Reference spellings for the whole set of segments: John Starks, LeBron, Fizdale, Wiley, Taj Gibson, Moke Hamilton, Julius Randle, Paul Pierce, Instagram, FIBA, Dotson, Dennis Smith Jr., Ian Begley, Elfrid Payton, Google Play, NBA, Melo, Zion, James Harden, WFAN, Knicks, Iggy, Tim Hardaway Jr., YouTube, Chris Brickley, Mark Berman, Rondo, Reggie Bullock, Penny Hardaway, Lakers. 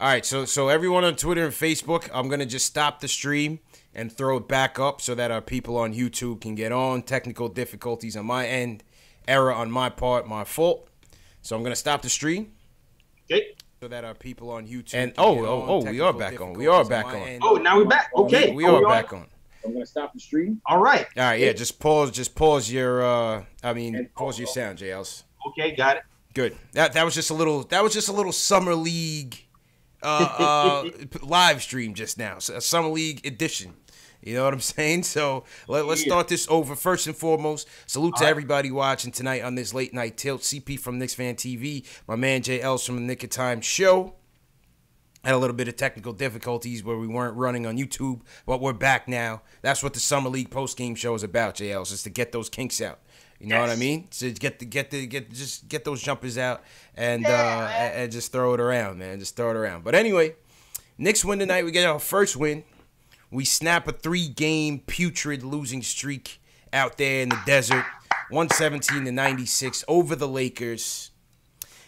All right, so everyone on Twitter and Facebook, I'm going to just stop the stream and throw it back up so that our people on YouTube can get on. Technical difficulties on my end, error on my part, my fault. So I'm going to stop the stream. Okay. So that our people on YouTube and we are back on. We are back on. Oh, now we're back. Okay. We are back on. I'm going to stop the stream. All right. All right, yeah, just pause your pause your sound, J.Ellis. Okay, got it. Good. That was just a little summer league live stream just now, so a summer league edition, you know what I'm saying? So let's start this over. First and foremost, salute to everybody watching tonight on this late night tilt. CP from KnicksFanTV, my man J.Ellis from the Nick of Time show. Had a little bit of technical difficulties where we weren't running on YouTube, but we're back now. That's what the summer league post game show is about, J.Ellis, is to get those kinks out. You know what I mean? So just get those jumpers out and just throw it around, man. Just throw it around. But anyway, Knicks win tonight. We get our first win. We snap a three-game putrid losing streak out there in the desert, 117-96 over the Lakers.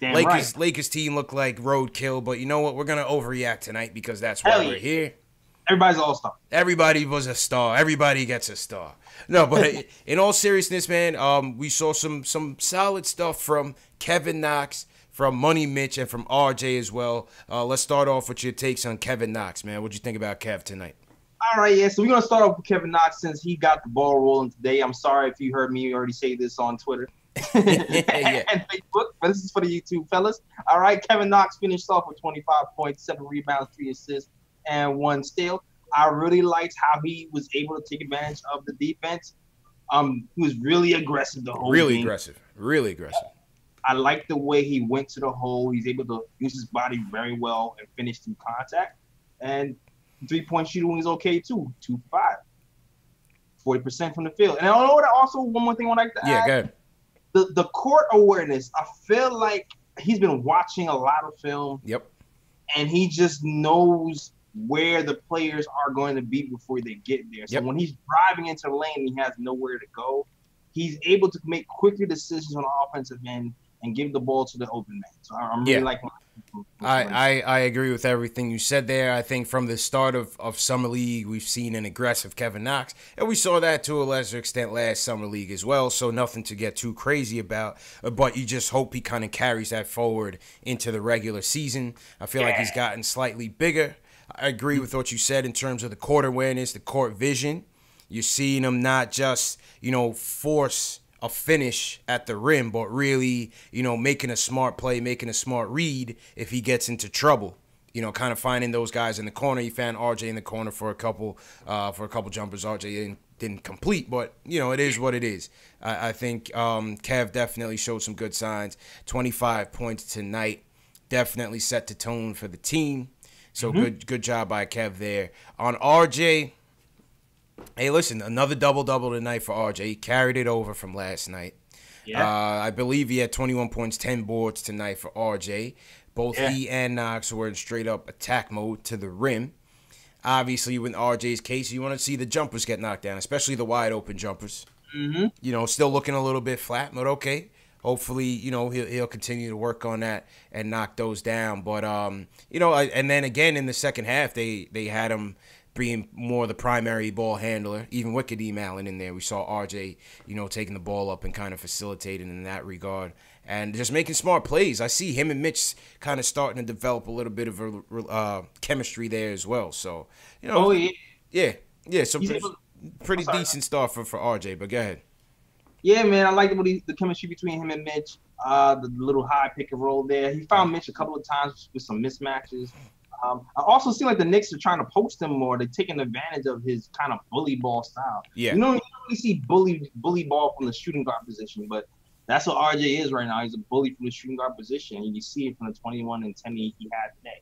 Damn Lakers, right. Lakers team looked like roadkill, but you know what? We're gonna overreact tonight because that's why we're here. Everybody's an all-star. Everybody was a star. Everybody gets a star. No, but in all seriousness, man, we saw some solid stuff from Kevin Knox, from Money Mitch, and from RJ as well. Let's start off with your takes on Kevin Knox, man. What'd you think about Kev tonight? All right, yeah, so we're going to start off with Kevin Knox since he got the ball rolling today. I'm sorry if you heard me already say this on Twitter and Facebook, but this is for the YouTube fellas. All right, Kevin Knox finished off with 25 points, 7 rebounds, 3 assists, and 1 steal. I really liked how he was able to take advantage of the defense. He was really aggressive the whole game. Really aggressive. I like the way he went to the hole. He's able to use his body very well and finish through contact. And three-point shooting is okay, too. 2-5. 40% from the field. And I don't know what I also, one more thing I like to add. Yeah, go ahead. The court awareness, I feel like he's been watching a lot of film. Yep. And he just knows where the players are going to be before they get there. So when he's driving into the lane, he has nowhere to go. He's able to make quicker decisions on the offensive end and give the ball to the open man. So I'm really like. I agree with everything you said there. I think from the start of Summer League, we've seen an aggressive Kevin Knox, and we saw that to a lesser extent last Summer League as well, so nothing to get too crazy about, but you just hope he kind of carries that forward into the regular season. I feel like he's gotten slightly bigger. I agree with what you said in terms of the court awareness, the court vision. You're seeing him not just, you know, force a finish at the rim, but really, you know, making a smart play, making a smart read if he gets into trouble. You know, kind of finding those guys in the corner. You found RJ in the corner for a couple jumpers. RJ didn't complete, but, you know, it is what it is. I think Kev definitely showed some good signs. 25 points tonight definitely set the tone for the team. So good job by Kev there. On RJ, hey, listen, another double-double tonight for RJ. He carried it over from last night. Yeah. I believe he had 21 points, 10 boards tonight for RJ. Both he and Knox were in straight-up attack mode to the rim. Obviously, in RJ's case, you want to see the jumpers get knocked down, especially the wide-open jumpers. You know, still looking a little bit flat, but okay. Hopefully, you know, he'll continue to work on that and knock those down. But, you know, and then again in the second half, they had him being more the primary ball handler, even with Kadeem Allen in there. We saw RJ, you know, taking the ball up and kind of facilitating in that regard and just making smart plays. I see him and Mitch kind of starting to develop a little bit of a, chemistry there as well. So, you know, so pretty decent start for RJ, but go ahead. Yeah, man, I like the chemistry between him and Mitch, the little high pick and roll there. He found Mitch a couple of times with some mismatches. I also see like the Knicks are trying to post him more. They're taking advantage of his kind of bully ball style. Yeah. You don't really see bully ball from the shooting guard position, but that's what RJ is right now. He's a bully from the shooting guard position, and you see it from the 21 and 10 he had today.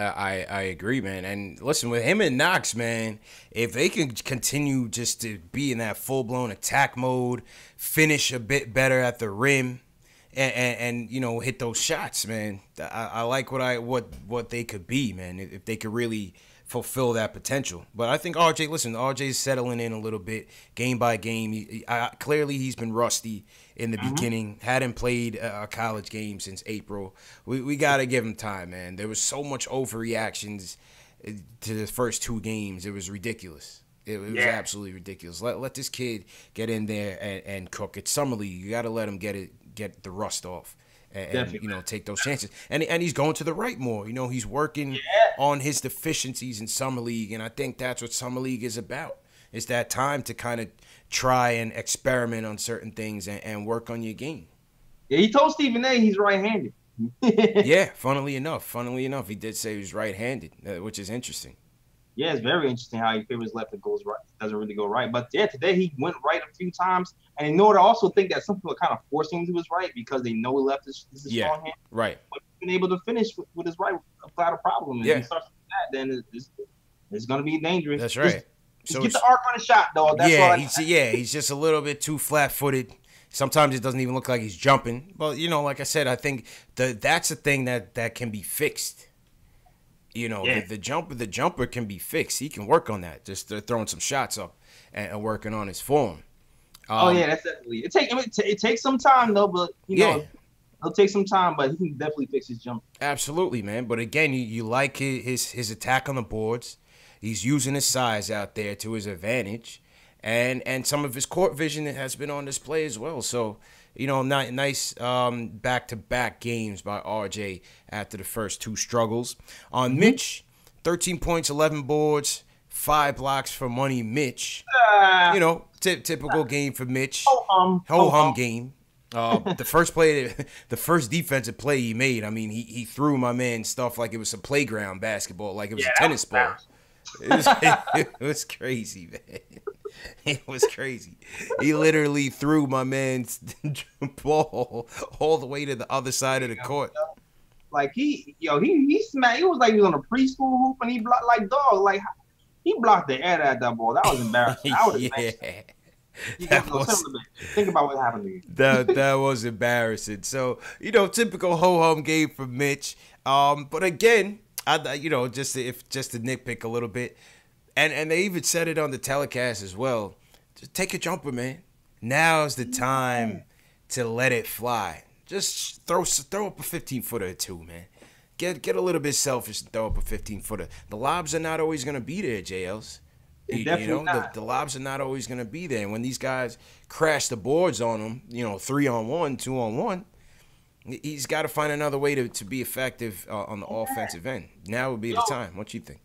I agree, man. And listen, with him and Knox, man, if they can continue just to be in that full-blown attack mode, finish a bit better at the rim, and you know, hit those shots, man, I like what they could be, man, if they could really fulfill that potential. But I think RJ, listen, RJ's settling in a little bit, game by game. Clearly, he's been rusty in the beginning. Hadn't played a college game since April. We got to give him time, man. There was so much overreactions to the first two games. It was ridiculous. It was absolutely ridiculous. Let this kid get in there and cook. It's summer league. You got to let him get the rust off. And you know, take those chances, and he's going to the right more. You know, he's working on his deficiencies in summer league, and I think that's what summer league is about. It's that time to kind of try and experiment on certain things and work on your game. Yeah, he told Stephen A. he's right-handed. Yeah, funnily enough, he did say he was right-handed, which is interesting. Yeah, it's very interesting how he favors left and goes right. Doesn't really go right, but yeah, today he went right a few times. And in order, I also think that some people are kind of forcing him to his right because they know left is his strong hand. Right. But he's been able to finish with his right without a problem. And if he starts with that, then it's going to be dangerous. That's right. Just get the arc on a shot, though. That's all. He's just a little bit too flat-footed. Sometimes it doesn't even look like he's jumping. But you know, like I said, I think that's a thing that can be fixed. You know, the jumper can be fixed. He can work on that. Just throwing some shots up and working on his form. Oh yeah, that's definitely it. It takes some time though, but you know, it'll take some time. But he can definitely fix his jump. Absolutely, man. But again, you like his attack on the boards. He's using his size out there to his advantage, and some of his court vision has been on display as well. So you know, nice back-to-back games by RJ after the first two struggles. On Mitch, 13 points, 11 boards, 5 blocks for money. Mitch, you know, typical game for Mitch. Ho-hum game. The first defensive play he made, I mean, he threw my man stuff like it was a playground basketball, like it was a tennis ball. It was crazy, man. It was crazy. He literally threw my man's ball all the way to the other side of the court. Like he smacked. It was like he was on a preschool hoop and he blocked like dog. Like he blocked the air out of that ball. That was embarrassing. I would have think about what happened to you. That was embarrassing. So you know, typical ho-hum game for Mitch. But again, you know, just to nitpick a little bit. And they even said it on the telecast as well. Just take a jumper, man. Now's the time to let it fly. Just throw up a 15-footer or two, man. Get a little bit selfish and throw up a 15-footer. The lobs are not always going to be there, J.Ellis. The lobs are not always going to be there. And when these guys crash the boards on them, you know, 3-on-1, 2-on-1, he's got to find another way to be effective on the offensive end. Now would be the time. What you think?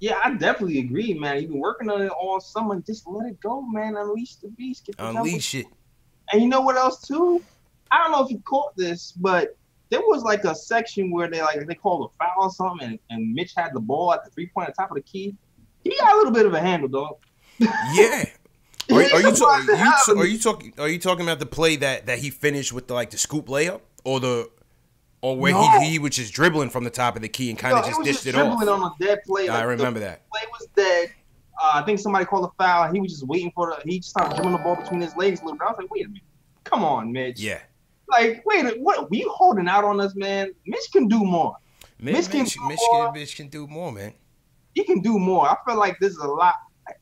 Yeah, I definitely agree, man. You've been working on it all summer. Just let it go, man. Unleash the beast. Unleash it. And you know what else, too? I don't know if you caught this, but there was like a section where they called a foul or something, and Mitch had the ball at the three-point at the top of the key. He got a little bit of a handle, dog. Yeah. Are you talking about the play that he finished with the scoop layup or where he was just dribbling from the top of the key and kind of just dished it off? Dribbling on a dead play. I remember that. The play was dead. I think somebody called a foul. He was just waiting for the – he just started dribbling the ball between his legs a little bit. I was like, wait a minute. Come on, Mitch. Yeah. Like, wait, what? Were you holding out on us, man? Mitch can do more. Mitch can do more, man. He can do more. I feel like this is a lot.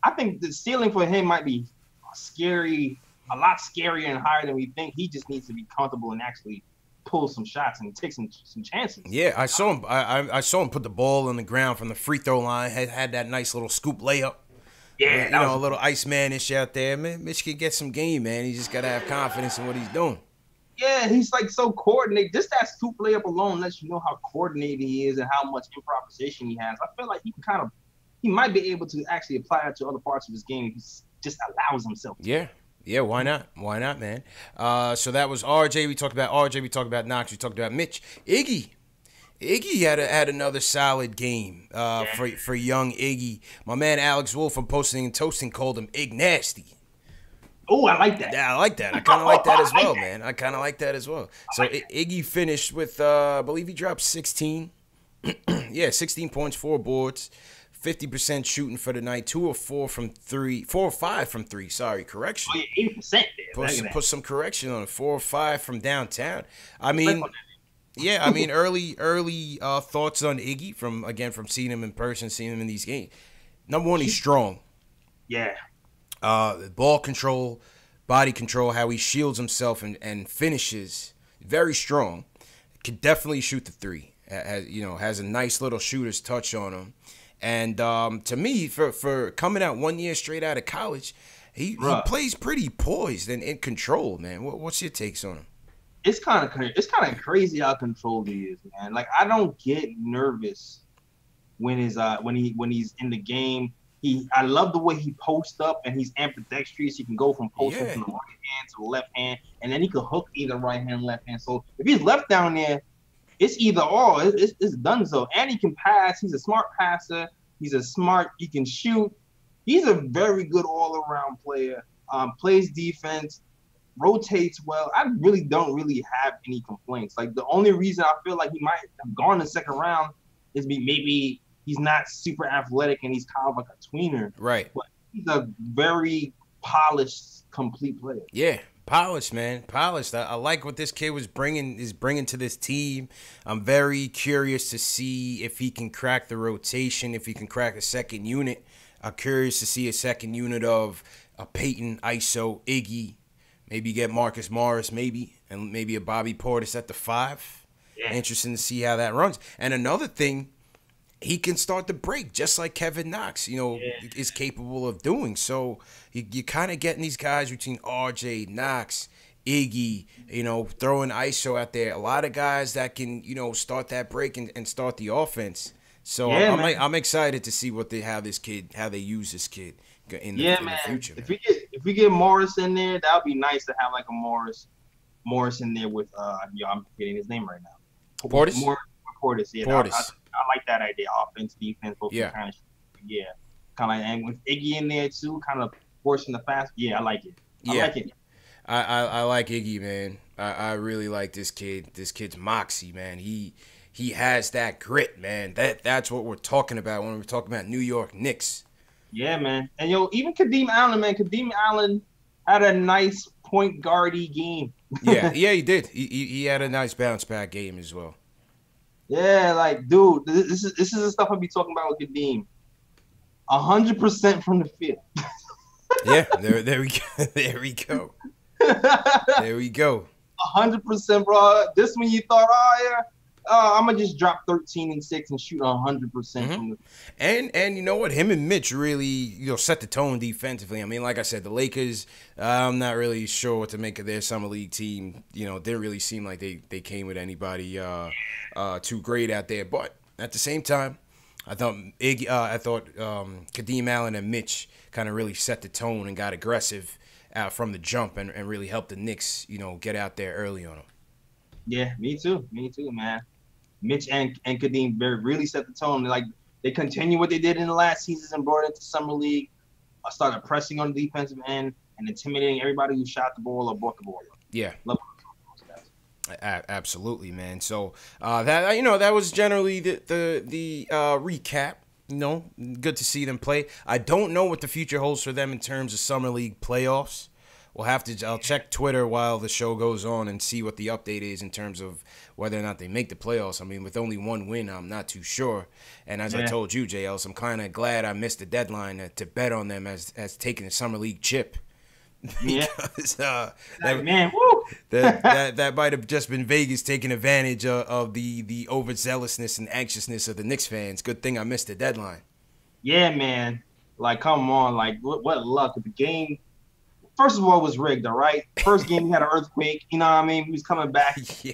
I think the ceiling for him might be scary, a lot scarier and higher than we think. He just needs to be comfortable and actually – pull some shots and take some chances. Yeah, I saw him. I saw him put the ball on the ground from the free throw line. Had that nice little scoop layup. Yeah, you know, a little Iceman-ish out there. Man, Mitch can get some game, man. He just gotta have confidence in what he's doing. Yeah, he's like so coordinated. Just that scoop layup alone lets you know how coordinated he is and how much improvisation he has. I feel like he can he might be able to actually apply that to other parts of his game if he just allows himself. Yeah. Yeah, why not? Why not, man? So that was RJ. We talked about RJ. We talked about Knox. We talked about Mitch. Iggy had another solid game for young Iggy. My man Alex Wolf from Posting and Toasting called him Ig Nasty. Oh, I like that. Yeah, I like that. I kind of like that as well, man. I kind of like that as well. So Iggy finished with, I believe he dropped 16. Yeah, 16 points, 4 boards. 50% shooting for the night, 2 of 4 from three, 4 of 5 from three. Sorry, correction. Oh, yeah, 80% there. Put some correction on it. 4 of 5 from downtown. I mean, Yeah, I mean, early thoughts on Iggy from seeing him in person, seeing him in these games. Number one, he's strong. Yeah. Ball control, body control, how he shields himself and finishes, very strong. Can definitely shoot the three. Has a nice little shooter's touch on him. And to me, for coming out 1 year straight out of college, he plays pretty poised and in control, man. What's your takes on him? It's kind of crazy how controlled he is, man. Like, I don't get nervous when he's in the game. I love the way he posts up and he's ambidextrous. He can go from posting from the right hand to the left hand, and then he can hook either right hand and left hand. So if he's left down there, it's either or. It's donezo. And he can pass. He's a smart passer. He can shoot. He's a very good all-around player. Plays defense, rotates well. I really don't have any complaints. Like, the only reason I feel like he might have gone the second round is maybe he's not super athletic and he's kind of like a tweener. Right. But he's a very polished, complete player. Yeah, polished, man. Polished. I like what this kid is bringing to this team. I'm very curious to see if he can crack the rotation, if he can crack a second unit. I'm curious to see a second unit of a Peyton, ISO, Iggy. Maybe get Marcus Morris, and maybe a Bobby Portis at the 5. Yeah. Interesting to see how that runs. And another thing, he can start the break just like Kevin Knox, is capable of doing. So you're kind of getting these guys between RJ, Knox, Iggy, throwing ISO out there. A lot of guys that can, start that break and start the offense. So yeah, I'm excited to see how they use this kid in the future. Man. If we get Morris in there, that would be nice to have like a Morris in there with I'm forgetting his name right now. Portis. Portis. Yeah, Portis. I like that idea. Offense, defense, both kind of, and with Iggy in there too, kind of forcing the fast. Yeah, I like it. I like Iggy, man. I really like this kid. This kid's moxie, man. He has that grit, man. That's what we're talking about when we're talking about New York Knicks. Yeah, man. And, even Kadeem Allen, man. Kadeem Allen had a nice point guard-y game. yeah, he did. He had a nice bounce-back game as well. Yeah, like, dude, this is the stuff I'll be talking about with Kadeem. 100% from the field. Yeah, there we go. There we go. 100%, bro. This one you thought, I'm going to just drop 13 and 6 and shoot 100%. Mm-hmm. And you know what? Him and Mitch really, set the tone defensively. I mean, like I said, the Lakers, I'm not really sure what to make of their summer league team. Didn't really seem like they came with anybody too great out there. But at the same time, I thought Kadeem Allen and Mitch kind of really set the tone and got aggressive from the jump and really helped the Knicks, get out there early on them. Yeah, me too, man. Mitch and Kadeem really set the tone. Like, they continue what they did in the last seasons and brought it to summer league. I started pressing on the defensive end and intimidating everybody who shot the ball or brought the ball up. Yeah. Love those guys. Absolutely, man. So that was generally the recap. Good to see them play. I don't know what the future holds for them in terms of summer league playoffs. We'll have to. I'll check Twitter while the show goes on and see what the update is in terms of whether or not they make the playoffs. I mean, with only one win, I'm not too sure. And as I told you, J.Ellis, I'm kind of glad I missed the deadline to bet on them as taking the summer league chip. Yeah, because, that might have just been Vegas taking advantage of the overzealousness and anxiousness of the Knicks fans. Good thing I missed the deadline. Yeah, man. Like, come on. Like, what luck with the game. First of all, it was rigged, all right? First game, we had an earthquake. You know what I mean? He was coming back. Yeah.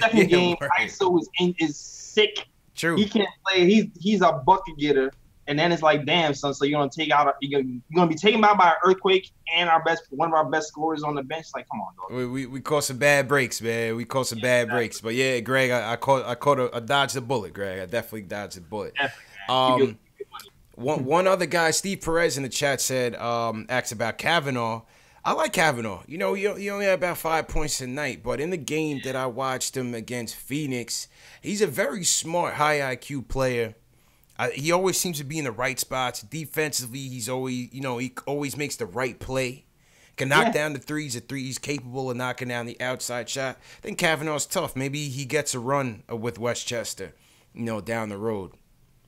Second game, right. ISO is sick. True. He can't play. He's a bucket getter. And then it's like, damn, son, so you're gonna be taken out by an earthquake and one of our best scorers on the bench. Like, come on, dog. We caught some bad breaks, man. We caught some bad breaks. But yeah, Greg, I dodged a bullet, Greg. I definitely dodged a bullet. Definitely, One other guy, Steve Perez in the chat said, asked about Kavanaugh. I like Kavanaugh. He only had about 5 points tonight, but in the game that I watched him against Phoenix, he's a very smart, high IQ player. He always seems to be in the right spots. Defensively, he always makes the right play. Can knock down the threes. At three, he's capable of knocking down the outside shot. I think Kavanaugh's tough. Maybe he gets a run with Westchester, you know, down the road.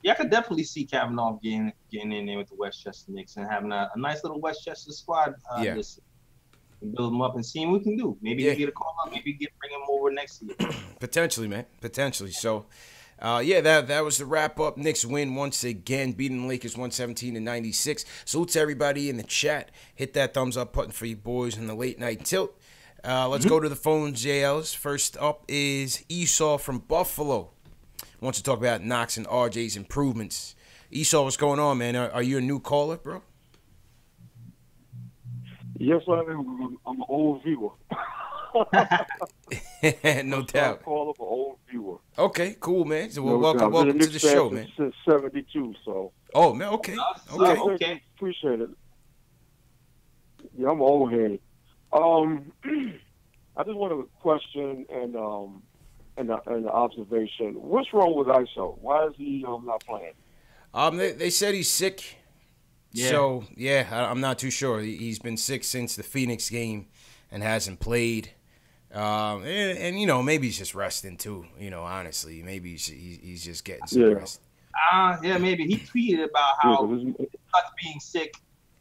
Yeah, I could definitely see Kavanaugh getting in there with the Westchester Knicks and having a nice little Westchester squad. This and build them up and see what we can do. Maybe get a call up. Maybe bring him over next year. Potentially, man. Potentially. So, that was the wrap-up. Knicks win once again, beating the Lakers 117-96. Salute to everybody in the chat. Hit that thumbs-up button for you boys in the late-night tilt. Let's go to the phone, J.Ellis. First up is Esau from Buffalo. Wants to talk about Knox and RJ's improvements. Esau, what's going on, man? Are you a new caller, bro? Yes, I am. I'm an old viewer. No doubt. Call of an old viewer. Okay, cool, man. So, well, welcome to the show, man. Since '72, so. Oh man, okay, okay. Appreciate it. Yeah, I'm old head. I just wanted a question and an observation. What's wrong with ISO? Why is he not playing? They said he's sick. Yeah. So yeah, I'm not too sure. He's been sick since the Phoenix game and hasn't played. And you know, maybe he's just resting too. You know, honestly, maybe he's just getting some rest. Yeah, maybe he tweeted about how being sick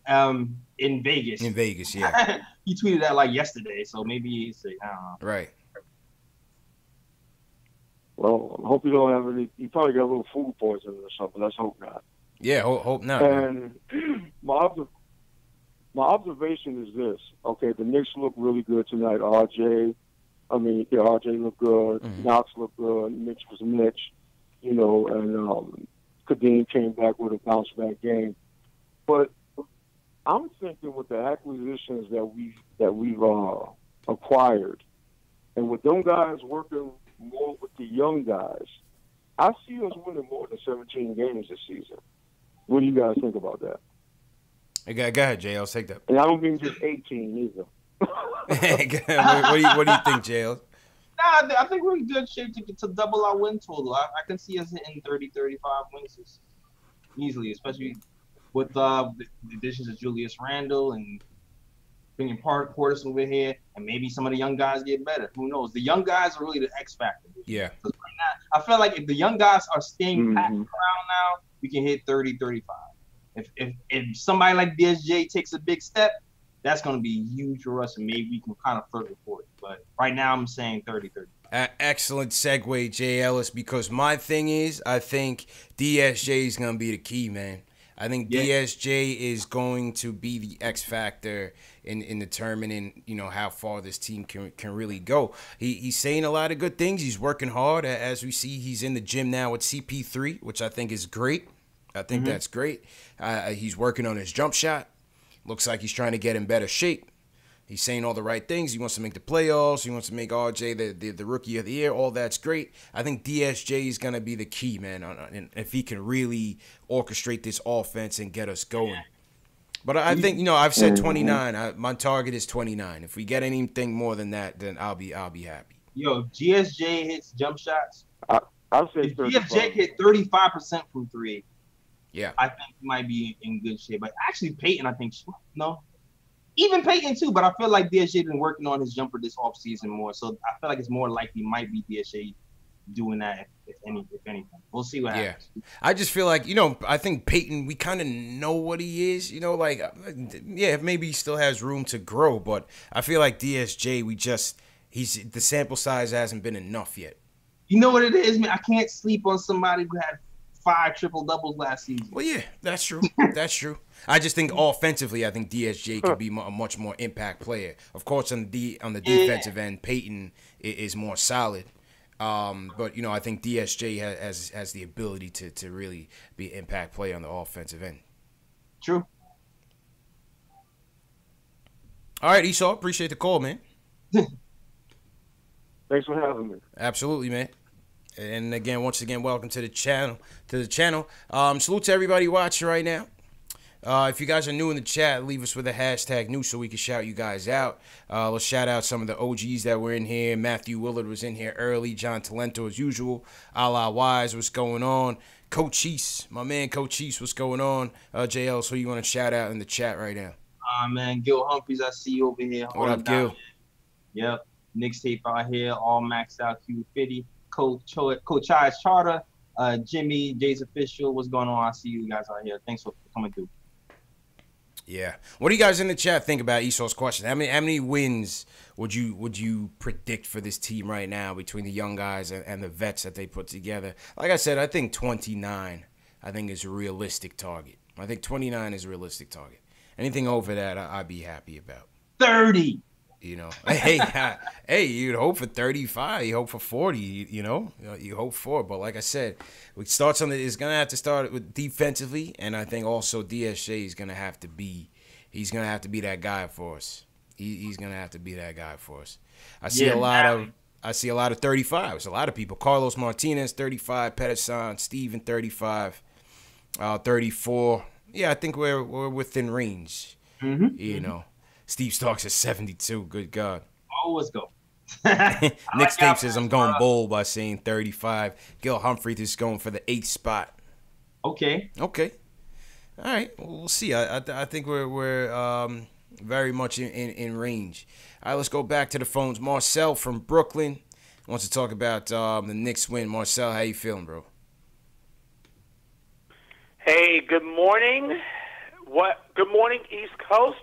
in Vegas. In Vegas, yeah. He tweeted that like yesterday, so maybe he's sick. I don't know. Right. Well, I hope you don't have any. You probably got a little food poisoning or something. Let's hope not. Yeah, hope not. And my observation is this. Okay, the Knicks look really good tonight. RJ looked good. Knox looked good. Mitch was Mitch. You know, and Kadeem came back with a bounce-back game. But I'm thinking with the acquisitions that we've acquired, and with those guys working more with the young guys, I see us winning more than 17 games this season. What do you guys think about that? Go ahead, Jay. I'll take that. And I don't mean just 18 either. What do you think, Jay? Nah, I think we're in good shape to double our win total. I can see us hitting 30, 35 wins easily, especially with the additions of Julius Randle and bringing Portis over here, and maybe some of the young guys get better. Who knows? The young guys are really the X factor. Yeah. Right now, I feel like if the young guys are staying packed around now, we can hit 30, 35. If somebody like DSJ takes a big step, that's going to be huge for us, and maybe we can kind of further forward. But right now, I'm saying 30, 35. Excellent segue, J.Ellis, because my thing is, I think DSJ is going to be the key, man. I think DSJ is going to be the X factor in determining, you know, how far this team can really go. He's saying a lot of good things. He's working hard. As we see, he's in the gym now with CP3, which I think is great. I think that's great. He's working on his jump shot. Looks like he's trying to get in better shape. He's saying all the right things. He wants to make the playoffs. He wants to make RJ the rookie of the year. All that's great. I think DSJ is going to be the key, man, and if he can really orchestrate this offense and get us going. Yeah. But I think, you know, I've said 29. My target is 29. If we get anything more than that, then I'll be happy. Yo, if GSJ hits jump shots, I'll say if GSJ hit 35% from 3, yeah, I think he might be in good shape. But actually, Peyton, I think, no. Even Peyton, too, but I feel like DSJ been working on his jumper this offseason more, so I feel like it's more likely might be DSJ doing that, if anything. We'll see what happens. Yeah, I just feel like, you know, I think Peyton, we kind of know what he is, you know, like, yeah, maybe he still has room to grow, but I feel like DSJ, the sample size hasn't been enough yet. You know what it is, man? I can't sleep on somebody who had 5 triple-doubles last season. Well, yeah, that's true. That's true. I just think offensively, I think DSJ could be a much more impact player. Of course, on the defensive end, Peyton is more solid. But, you know, I think DSJ has the ability to really be an impact player on the offensive end. True. All right, Esau, appreciate the call, man. Thanks for having me. Absolutely, man. And again, welcome to the channel. Salute to everybody watching right now. If you guys are new in the chat, leave us with a hashtag new so we can shout you guys out. Let's shout out some of the OGs that were in here. Matthew Willard was in here early. John Talento as usual. Ala Wise, what's going on? Coach East, my man Coach East, what's going on? JL, so you want to shout out in the chat right now? Man, Gil Humphreys, I see you over here. What up, Gil? Yep. Knicks tape out here, all maxed out Q50. Coach I's Charter, Jimmy, Jay's Official. What's going on? I see you guys out here. Thanks for coming through. Yeah. What do you guys in the chat think about Esau's question? How many wins would you predict for this team right now between the young guys and the vets that they put together? Like I said, I think 29, I think, is a realistic target. I think 29 is a realistic target. Anything over that, I'd be happy about. 30. You know, hey, you'd hope for 35, you hope for 40, you hope for. But like I said, we start something. It's gonna have to start with defensively, and I think also DSJ is gonna have to be, that guy for us. He's gonna have to be that guy for us. I see a lot of 35s. A lot of people. Carlos Martinez 35, Pettersson, Steven 35, 34. Yeah, I think we're within range. Mm-hmm. You know. Steve Starks is 72. Good God. Oh, let's go. Nick Steve says, I'm going bold by saying 35. Gil Humphreys is going for the 8th spot. Okay. Okay. All right. Well, we'll see. I think we're very much in range. All right, let's go back to the phones. Marcel from Brooklyn wants to talk about the Knicks win. Marcel, how you feeling, bro? Hey, good morning. What? Good morning, East Coast.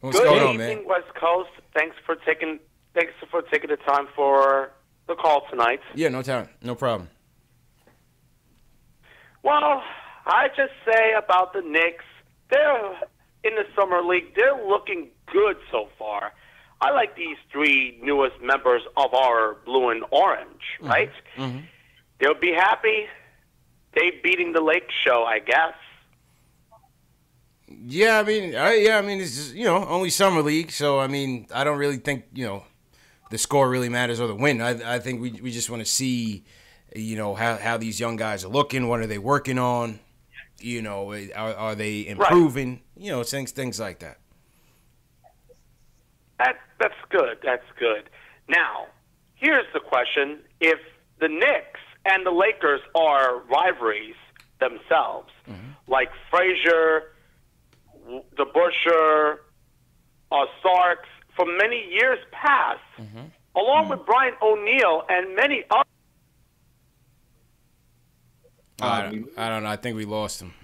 What's going on, man? Good evening, West Coast. Thanks for taking the time for the call tonight. Yeah, no time, no problem. Well, I just say about the Knicks, they're in the summer league. They're looking good so far. I like these three newest members of our blue and orange, right? Mm-hmm. They'll be happy. They beating the Lake Show, I guess. Yeah, I mean, it's just, only summer league, so I mean, I don't really think the score really matters or the win. I think we just want to see, how these young guys are looking. What are they working on? Are they improving? Right. Things like that. That's good. That's good. Now, here's the question: if the Knicks and the Lakers are rivalries themselves, like Frazier, the Busher, Starks, for many years past, along with Brian O'Neal and many others. I don't know. I think we lost him.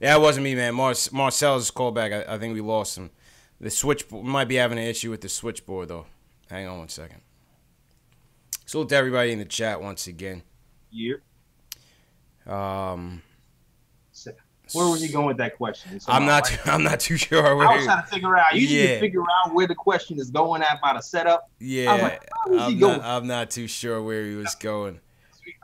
Yeah, it wasn't me, man. Marcel's call back. I think we lost him. The switchboard might be having an issue with the switchboard, though. Hang on one second. Salute to everybody in the chat once again. Yep. Where were you going with that question? I'm not too sure. I was trying to figure out. You need to figure out where the question is going at by the setup. Yeah, I'm not too sure where he was going.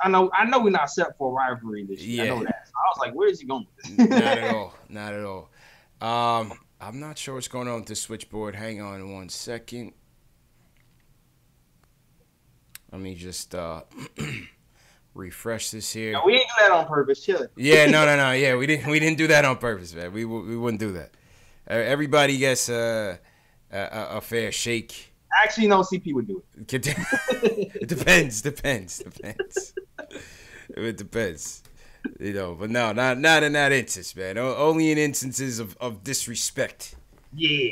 I know we're not set for rivalry this year. Yeah. I know that. So I was like, where is he going with this? Not at all. Not at all. I'm not sure what's going on with the switchboard. Hang on one second. Let me just refresh this here. No, we didn't do that on purpose. Chill. Yeah, no. Yeah, we didn't do that on purpose, man. We wouldn't do that. Everybody gets a fair shake. Actually, no, CP would do it. It depends. It depends. But no, not in that instance, man. Only in instances of disrespect. Yeah.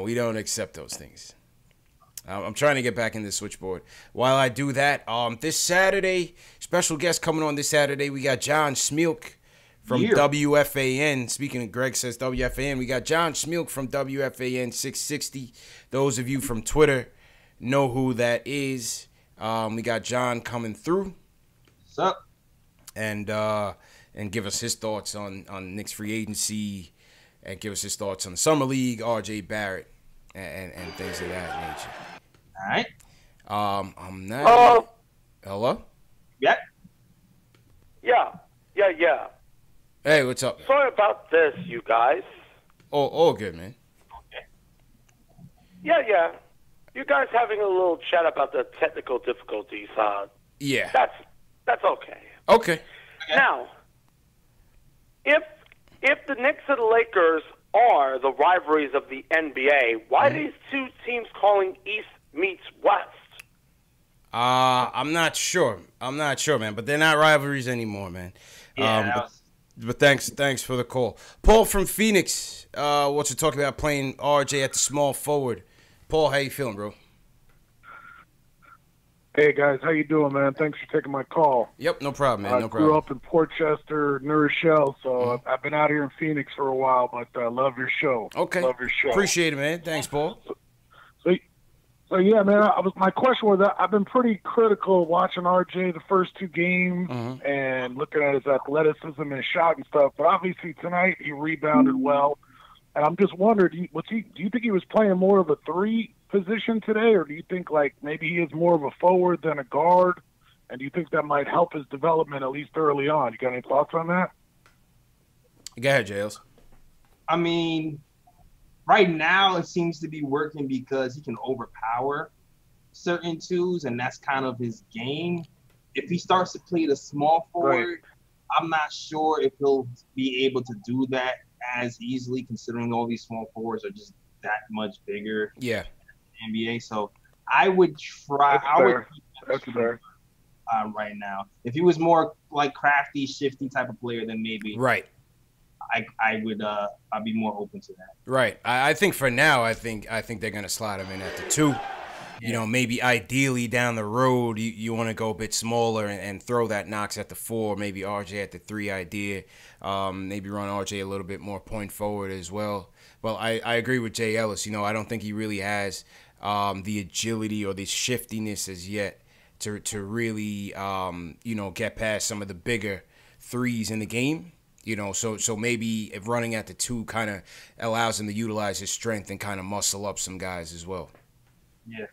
We don't accept those things. I'm trying to get back in the switchboard. While I do that, this Saturday, special guest coming on this Saturday, we got John Schmeelk from WFAN. Speaking of Greg says WFAN, we got John Schmeelk from WFAN 660. Those of you from Twitter know who that is. We got John coming through. What's up? And give us his thoughts on Knicks free agency and give us his thoughts on the Summer League, RJ Barrett, and things of that nature. All right. I'm not. Hello. Hello. Yeah. Yeah. Hey, what's up? Sorry about this, you guys. Oh, all good, man. Okay. Yeah. You guys having a little chat about the technical difficulties, huh? Yeah. That's okay. Okay. Now, if the Knicks and the Lakers are the rivalries of the NBA, why are these two teams calling East meets West? I'm not sure. I'm not sure, man. But they're not rivalries anymore, man. Yeah, But thanks for the call. Paul from Phoenix wants to talk about playing RJ at the small forward. Paul, how you feeling, bro? Hey, guys. How you doing, man? Thanks for taking my call. Yep, no problem, man. No problem. I grew up in Port Chester, New Rochelle, so I've been out here in Phoenix for a while, but I love your show. Okay. Love your show. Appreciate it, man. Thanks, Paul. So yeah, man, my question was I've been pretty critical watching RJ the first two games and looking at his athleticism and shot and stuff, but obviously tonight he rebounded well. And I'm just wondering, do you think he was playing more of a three position today, or do you think like maybe he is more of a forward than a guard? And do you think that might help his development at least early on? You got any thoughts on that? Go ahead, J.Ellis. I mean, right now it seems to be working because he can overpower certain twos, and that's kind of his game. If he starts to play the small forward, I'm not sure if he'll be able to do that as easily, considering all these small forwards are just that much bigger. Yeah. In the NBA. So I would try. That's fair. Right now, if he was more like crafty, shifty type of player, then maybe. Right. I'd be more open to that. Right. I think for now, I think they're gonna slide him in at the two. You know, maybe ideally down the road, you want to go a bit smaller and throw that Knox at the four, maybe RJ at the three idea, maybe run RJ a little bit more point forward as well. Well, I agree with J.Ellis. You know, I don't think he really has the agility or the shiftiness as yet to really, you know, get past some of the bigger threes in the game. You know, so maybe if running at the two kind of allows him to utilize his strength and kind of muscle up some guys as well. Yeah.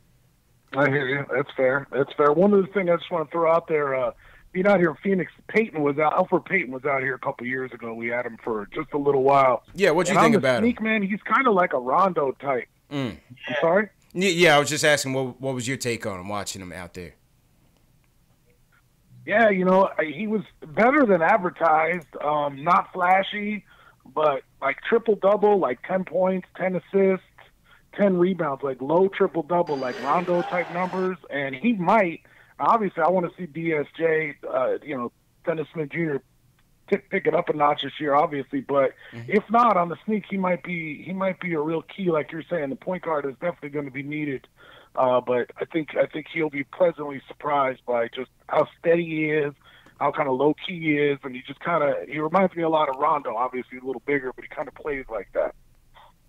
I hear you. That's fair. That's fair. One other thing I just want to throw out there, being out here in Phoenix, Elfrid Payton was out here a couple years ago. We had him for just a little while. Yeah, what do you think about him? Man, he's kind of like a Rondo type. Mm. I'm sorry? Yeah, I was just asking what was your take on him, watching him out there? Yeah, you know, he was better than advertised, not flashy, but like triple-double, like 10 points, 10 assists. 10 rebounds, like low triple-double, like Rondo-type numbers, and he might. Obviously, I want to see DSJ, you know, Dennis Smith Jr. pick it up a notch this year, obviously, but if not, on the sneak, he might be a real key, like you're saying. The point guard is definitely going to be needed, but I think he'll be pleasantly surprised by just how steady he is, how kind of low-key he is, and he reminds me a lot of Rondo, obviously a little bigger, but he kind of plays like that.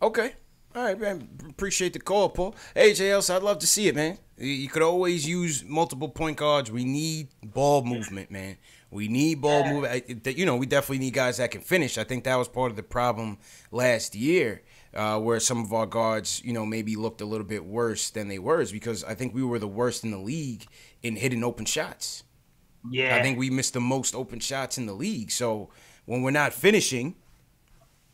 Okay. All right, man. Appreciate the call, Paul. Hey, J.L., I'd love to see it, man. You could always use multiple point guards. We need ball movement, man. We need ball movement. You know, we definitely need guys that can finish. I think that was part of the problem last year where some of our guards, you know, maybe looked a little bit worse than they were, is because I think we were the worst in the league in hitting open shots. Yeah. I think we missed the most open shots in the league. So when we're not finishing,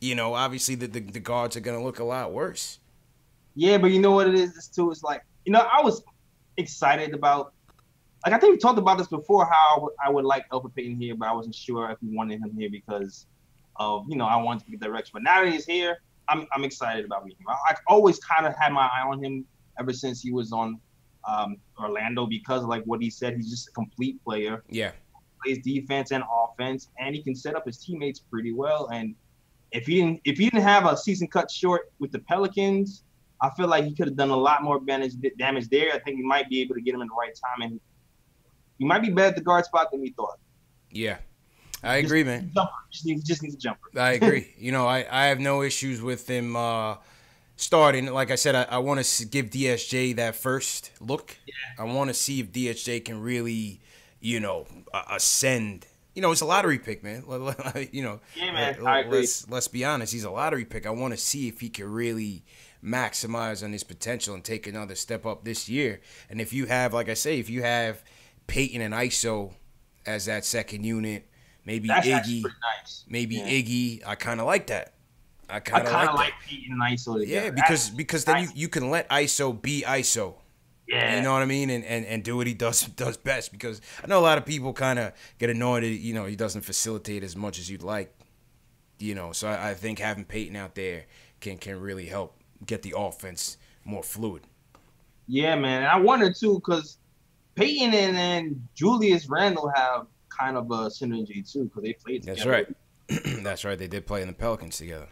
you know, obviously the guards are going to look a lot worse. Yeah, but you know what it is, too? It's like, you know, I was excited about, like, I think we talked about this before, how I would like Elfrid Payton here, but I wasn't sure if we wanted him here because of, you know, I wanted to get direction. But now that he's here, I'm excited about meeting him. I always kind of had my eye on him ever since he was on Orlando because of, like, what he said. He's just a complete player. Yeah. He plays defense and offense, and he can set up his teammates pretty well, and If he didn't have a season cut short with the Pelicans, I feel like he could have done a lot more damage there. I think we might be able to get him in the right time, and he might be better at the guard spot than we thought. Yeah, I agree, man. He just needs a jumper. I agree. You know, I have no issues with him starting. Like I said, I want to give DSJ that first look. Yeah. I want to see if DSJ can really, you know, ascend. You know, it's a lottery pick, man. You know, yeah, man. Let's be honest. He's a lottery pick. I want to see if he can really maximize on his potential and take another step up this year. And if you have, like I say, if you have Peyton and ISO as that second unit, maybe Iggy. Nice. Maybe Iggy. I kind of like that. I kind of like Peyton and ISO together. Yeah, because then you can let ISO be ISO. Yeah. You know what I mean? And do what he does best, because I know a lot of people kind of get annoyed that, you know, he doesn't facilitate as much as you'd like, you know. So I think having Peyton out there can really help get the offense more fluid. Yeah, man. And I wonder, too, because Peyton and Julius Randle have kind of a synergy, too, because they played together. That's right. That's right. They did play in the Pelicans together.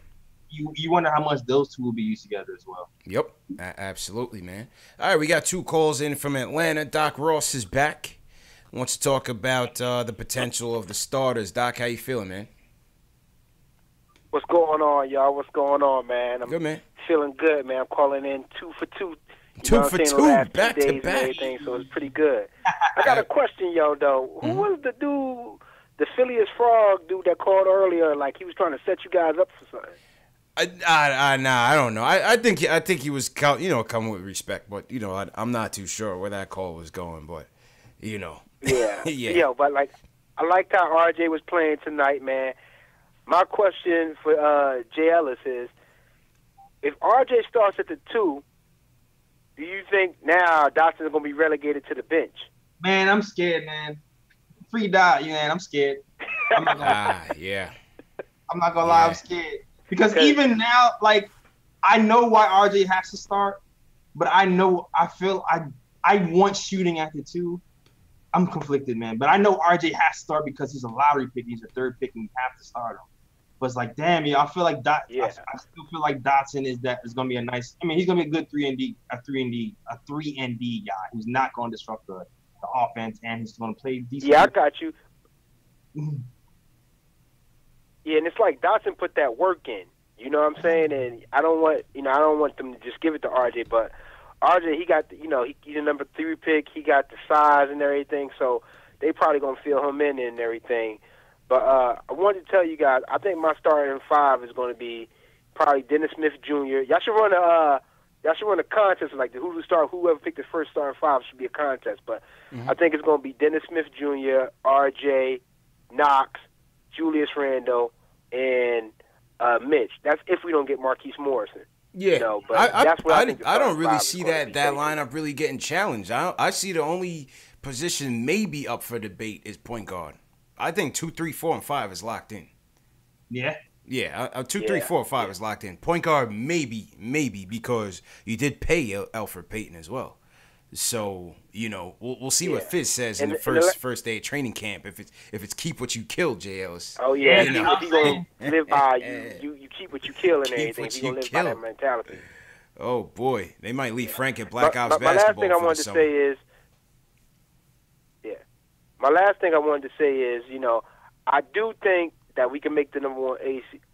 You wonder how much those two will be used together as well. Yep. Absolutely, man. All right, we got two calls in from Atlanta. Doc Ross is back. Wants to talk about the potential of the starters. Doc, how you feeling, man? What's going on, y'all? What's going on, man? I'm good, man. Feeling good, man. I'm calling in 2 for 2. Two for two, back to back. So it's pretty good. I got a question, yo, though. Who was the dude, the Phileas Frog dude that called earlier? Like he was trying to set you guys up for something. Nah, I don't know. I think he was, you know, coming with respect, but you know, I'm not too sure where that call was going, but you know. Yeah. Yeah. Yo, but like, I liked how RJ was playing tonight, man. My question for J.Ellis is, if RJ starts at the 2. Do you think now Dotson's going to be relegated to the bench? Man, I'm scared, man. Free Dot, man. I'm scared. I'm not gonna lie. Yeah. I'm not going to lie. I'm scared. Because even now, like, I know why RJ has to start, but I know I want shooting at the 2. I'm conflicted, man. But I know RJ has to start because he's a lottery pick. He's a third pick, and you have to start him. But it's like, damn, yeah, I feel like I still feel like Dotson is gonna be a nice. I mean, he's gonna be a good 3 and D, a 3 and D guy who's not gonna disrupt the offense, and he's gonna play decent. Yeah, I got you. Yeah, and it's like Dotson put that work in. You know what I'm saying? And I don't want them to just give it to RJ, but RJ, he got he's a number 3 pick. He got the size and everything, so they probably gonna fill him in and everything. But I wanted to tell you guys, I think my starting 5 is going to be probably Dennis Smith Jr. Y'all should run a contest like the whoever picked the first starting 5 should be a contest. But I think it's going to be Dennis Smith Jr., R.J., Knox, Julius Randle, and Mitch. That's if we don't get Marquise Morrison. Yeah, you know, but I don't really see that lineup really getting challenged. I see the only position maybe up for debate is point guard. I think 2, 3, 4, and 5 is locked in. Yeah. Yeah, 2, 3, 4, 5 is locked in. Point guard, maybe because you did pay Elfrid Payton as well. So you know we'll see what Fizz says in the first day of training camp if it's keep what you kill, J.Ellis. Oh yeah, you know? He's gonna live by you keep what you kill and everything. He's gonna live by that mentality. Oh boy, they might leave Frank at Black Ops basketball. My last thing I wanted to say is, you know, I do think that we can make the number 1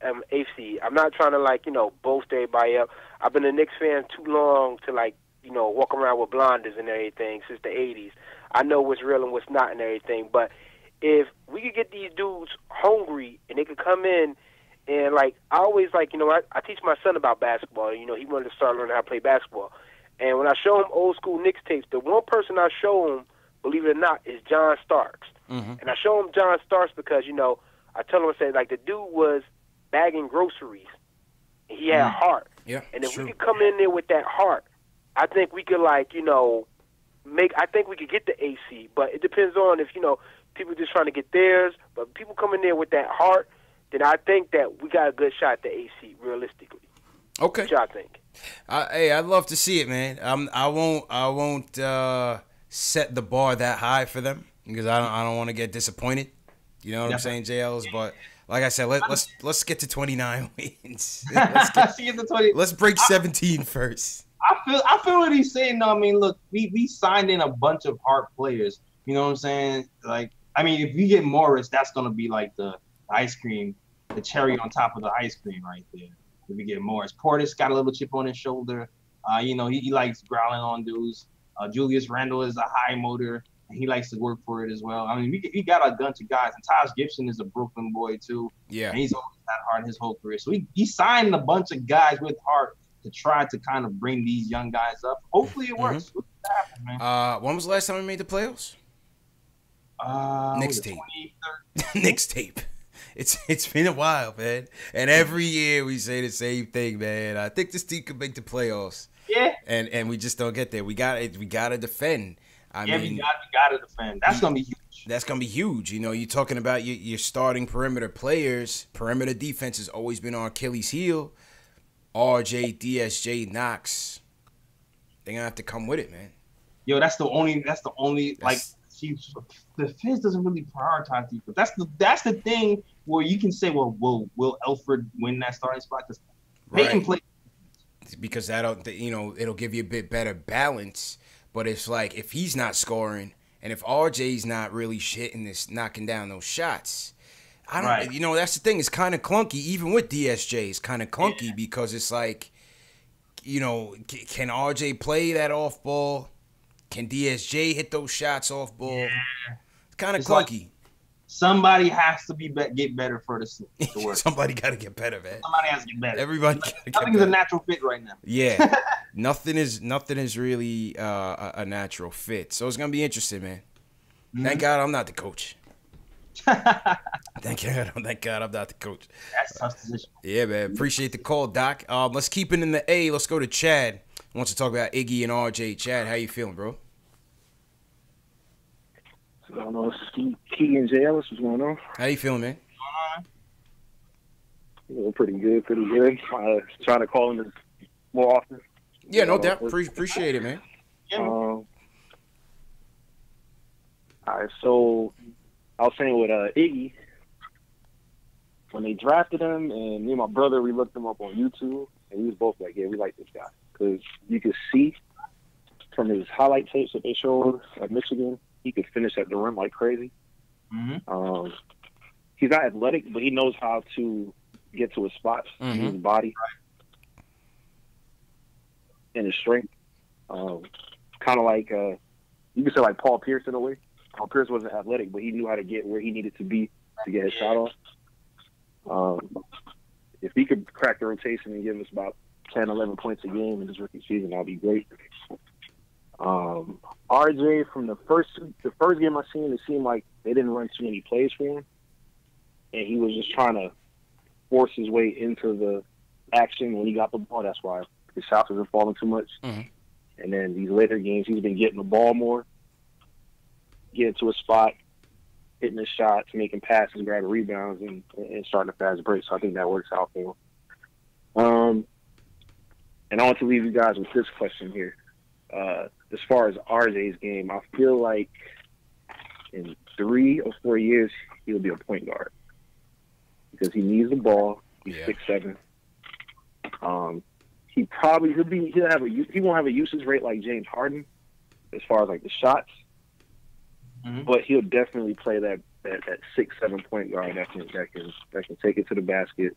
AFC. I'm not trying to, like, you know, boast everybody up. I've been a Knicks fan too long to, like, you know, walk around with blinders and everything since the 80s. I know what's real and what's not and everything. But if we could get these dudes hungry and they could come in and, like, I always, like, you know, I teach my son about basketball. You know, he wanted to start learning how to play basketball. And when I show him old school Knicks tapes, the one person I show him, believe it or not, is John Starks. And I show him John Starks because, you know, I tell him, I say, like, the dude was bagging groceries. He had heart. Yeah, and if we could come in there with that heart, I think we could, like, you know, I think we could get the AC. But it depends on if, you know, people just trying to get theirs. But people come in there with that heart, then I think that we got a good shot at the AC, realistically. Okay. Which I think. Hey, I'd love to see it, man. I won't set the bar that high for them because I don't want to get disappointed. You know what I'm saying, J.Ellis? But like I said, let's get to 29 wins. Let's break 17 first. I feel what he's saying. No, I mean, look, we signed in a bunch of hard players. You know what I'm saying? Like, I mean, if you get Morris, that's gonna be like the ice cream, the cherry on top of the ice cream right there. If we get Morris, Portis got a little chip on his shoulder. You know, he likes growling on dudes. Julius Randle is a high motor, and he likes to work for it as well. I mean, we got a bunch of guys, and Taj Gibson is a Brooklyn boy too. Yeah, and he's always had heart his whole career. So he signed a bunch of guys with heart to try to kind of bring these young guys up. Hopefully, it works. What's happening, man? When was the last time we made the playoffs? Knicks tape. Knicks tape. It's been a while, man. And every year we say the same thing, man. I think this team could make the playoffs. Yeah, and we just don't get there. We gotta defend. I mean, we gotta defend. That's gonna be huge. That's gonna be huge. You know, you're talking about your starting perimeter players. Perimeter defense has always been our Achilles' heel. RJ, DSJ, Knox. They're gonna have to come with it, man. Yo, that's the only. That's the only. Like, the defense doesn't really prioritize defense. That's the thing where you can say, well, will Elfrid win that starting spot? Because Payton plays. Because that'll, it'll give you a bit better balance. But it's like, if he's not scoring and if RJ's not really shitting this, knocking down those shots, I don't, you know, that's the thing. It's kind of clunky. Even with DSJ, it's kind of clunky because it's like, you know, can RJ play that off ball? Can DSJ hit those shots off ball? Yeah. It's kind of clunky. Like, somebody has to get better for this to work. Somebody got to get better, man. Somebody has to get better. Everybody. Nothing's a natural fit right now. Yeah, nothing is really a natural fit. So it's gonna be interesting, man. Mm-hmm. Thank God I'm not the coach. Thank God I'm not the coach. That's a tough position. Yeah, man. Appreciate the call, Doc. Let's keep it in the A. Let's go to Chad. I want to talk about Iggy and RJ. Chad, how you feeling, bro? I don't know, CP and J.Ellis, what's going on? How you feeling, man? Yeah, pretty good. Trying to call him more often. Yeah, no doubt. Appreciate it, man. All right, so I was saying with Iggy, when they drafted him, and me and my brother, we looked him up on YouTube, and we was both like, yeah, we like this guy. Because you could see from his highlight tapes that they showed at Michigan, he could finish at the rim like crazy. Mm-hmm. He's not athletic, but he knows how to get to his spots, mm-hmm. his body, and his strength. Kind of like, you could say like Paul Pierce in a way. Paul Pierce wasn't athletic, but he knew how to get where he needed to be to get his shot off. If he could crack the rotation and give us about 10, 11 points a game in his rookie season, that would be great. RJ, from the first game I seen, it seemed like they didn't run too many plays for him, and he was just trying to force his way into the action when he got the ball. That's why his shots wasn't falling too much. Mm-hmm. And then these later games, he's been getting the ball more, getting to a spot, hitting his shots, making passes, grabbing rebounds, and starting a fast break. So I think that works out for him. And I want to leave you guys with this question here. As far as RJ's game, I feel like in 3 or 4 years, he'll be a point guard because he needs the ball. He's 6'7". He probably he won't have a usage rate like James Harden as far as like the shots, mm-hmm. but he'll definitely play that 6'7" point guard that can take it to the basket.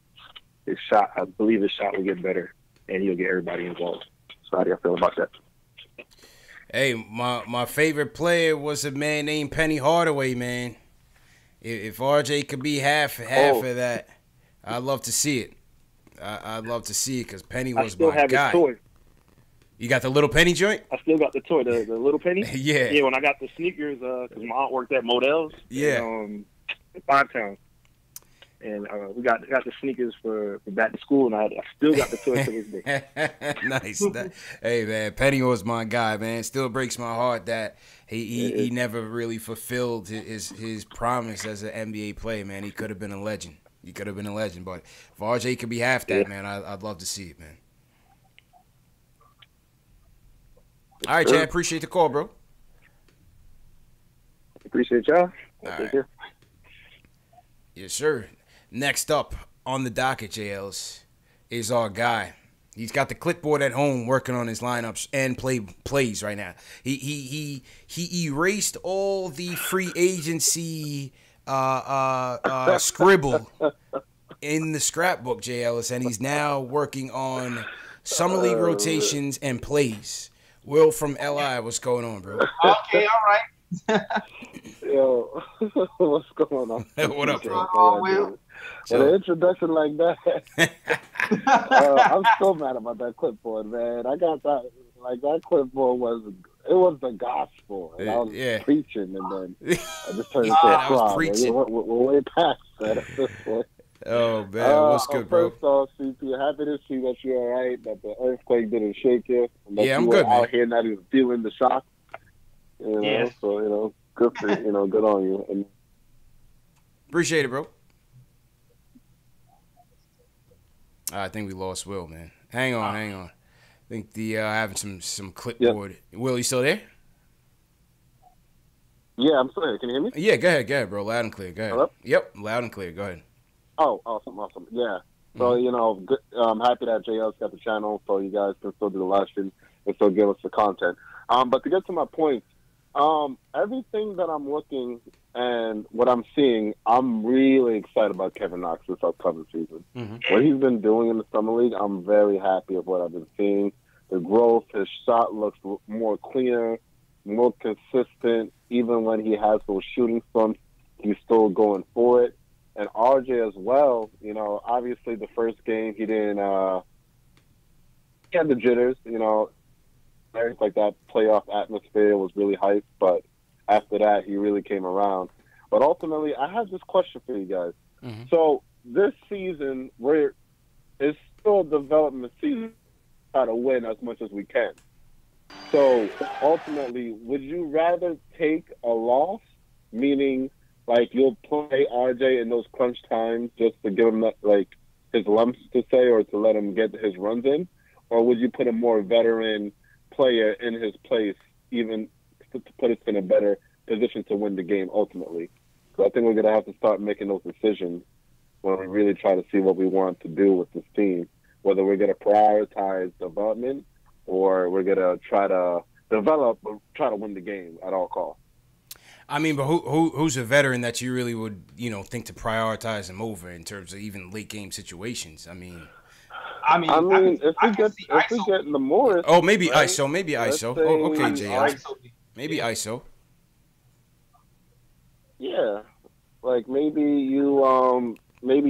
His shot, I believe, his shot will get better, and he'll get everybody involved. So how do you feel about that? Hey, my favorite player was a man named Penny Hardaway, man. If RJ could be half of that, I'd love to see it. I'd love to see it because Penny was my guy. His toy. You got the little Penny joint? I still got the toy, the little Penny? Yeah. Yeah, when I got the sneakers, because my aunt worked at Modell's. Yeah. In 5 Towns. And we got the sneakers for back to school, and I still got the toy to this day. Nice. Hey, man, Penny was my guy, man. Still breaks my heart that he never really fulfilled his promise as an NBA player, man. He could have been a legend. He could have been a legend, but if RJ could be half that, man, I'd love to see it, man. All right, Chad, appreciate the call, bro. Appreciate y'all. All right. Yes, sir. Next up on the docket, J.Ellis, is our guy. He's got the clipboard at home working on his lineups and plays right now. He erased all the free agency scribble in the scrapbook, J.Ellis, and he's now working on summer league rotations and plays. Will from LI, what's going on, bro? Okay, all right. Yo, what's going on? What up, bro? Will? With an introduction like that, I'm so mad about that clipboard, man. I got that. Like, that clipboard was the gospel, and I was preaching, and then I just turned into a crowd. We're way past that at this point. Oh man, what's good, bro? First off, CP, happy to see that you're all right. That the earthquake didn't shake you. Yeah, I'm good, man. Out here, not even feeling the shock. You know, so good for good on you. And appreciate it, bro. I think we lost Will, man. Hang on. I think the having some clipboard. Will, you still there? Yeah, I'm sorry. Can you hear me? Yeah, go ahead, bro. Loud and clear. Go ahead. Hello? Yep, loud and clear. Go ahead. Oh, awesome. Yeah. So, you know, I'm happy that J.Ellis got the channel so you guys can still do the live stream and still give us the content. But to get to my point, everything that I'm looking and what I'm seeing, I'm really excited about Kevin Knox this upcoming season. Mm-hmm. What he's been doing in the summer league, I'm very happy of what I've been seeing. The growth, his shot looks more cleaner, more consistent. Even when he has those shooting slumps, he's still going for it. And RJ as well, you know, obviously the first game he didn't he had the jitters, you know, everything like that. Playoff atmosphere was really hyped, but after that he really came around. But ultimately, I have this question for you guys. Mm-hmm. So this season, it's still a development season, try to win as much as we can. So ultimately, would you rather take a loss, meaning like you'll play RJ in those crunch times just to give him like his lumps to say, or to let him get his runs in, or would you put a more veteran player in his place, even to put us in a better position to win the game ultimately? So I think we're going to have to start making those decisions when we really try to see what we want to do with this team, whether we're going to prioritize development or we're going to try to develop or try to win the game at all costs. I mean, but who's a veteran that you really would, you know, think to prioritize him over in terms of even late game situations? I mean, if we get the Morris, oh, maybe right? ISO, maybe ISO. Oh, okay, JL. Maybe ISO. Yeah, like maybe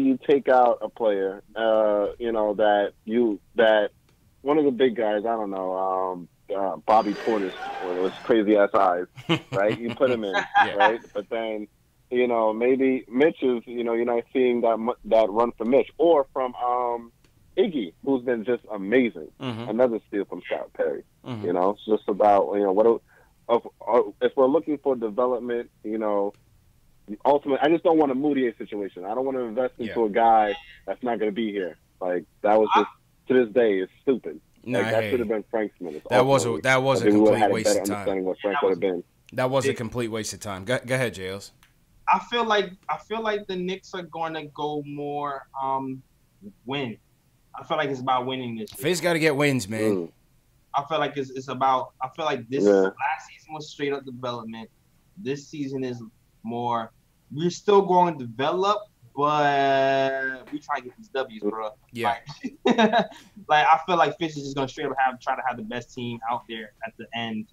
you take out a player, you know, that one of the big guys. I don't know. Bobby Portis with crazy ass eyes, right? You put him in, right? But then, you know, maybe Mitch is, you know, you're not seeing that run from Mitch or from Iggy, who's been just amazing. Mm-hmm. Another steal from Scott Perry. Mm-hmm. You know, it's just about, you know, if we're looking for development, you know, ultimately, I just don't want a Moody situation. I don't want to invest into a guy that's not going to be here. Like, that was just, to this day, is stupid. No, like, that should have been Frank's minutes. That was a complete waste of time. That was a complete waste of time. Go ahead, J.Ellis. I feel like the Knicks are going to go more win. I feel like it's about winning this year. Fizz got to get wins, man. Mm. I feel like it's about. I feel like this last season was straight up development. This season is more. We're still going to develop. But we try to get these W's, bro. Yeah. Like I feel like Fish is just gonna straight up try to have the best team out there at the end,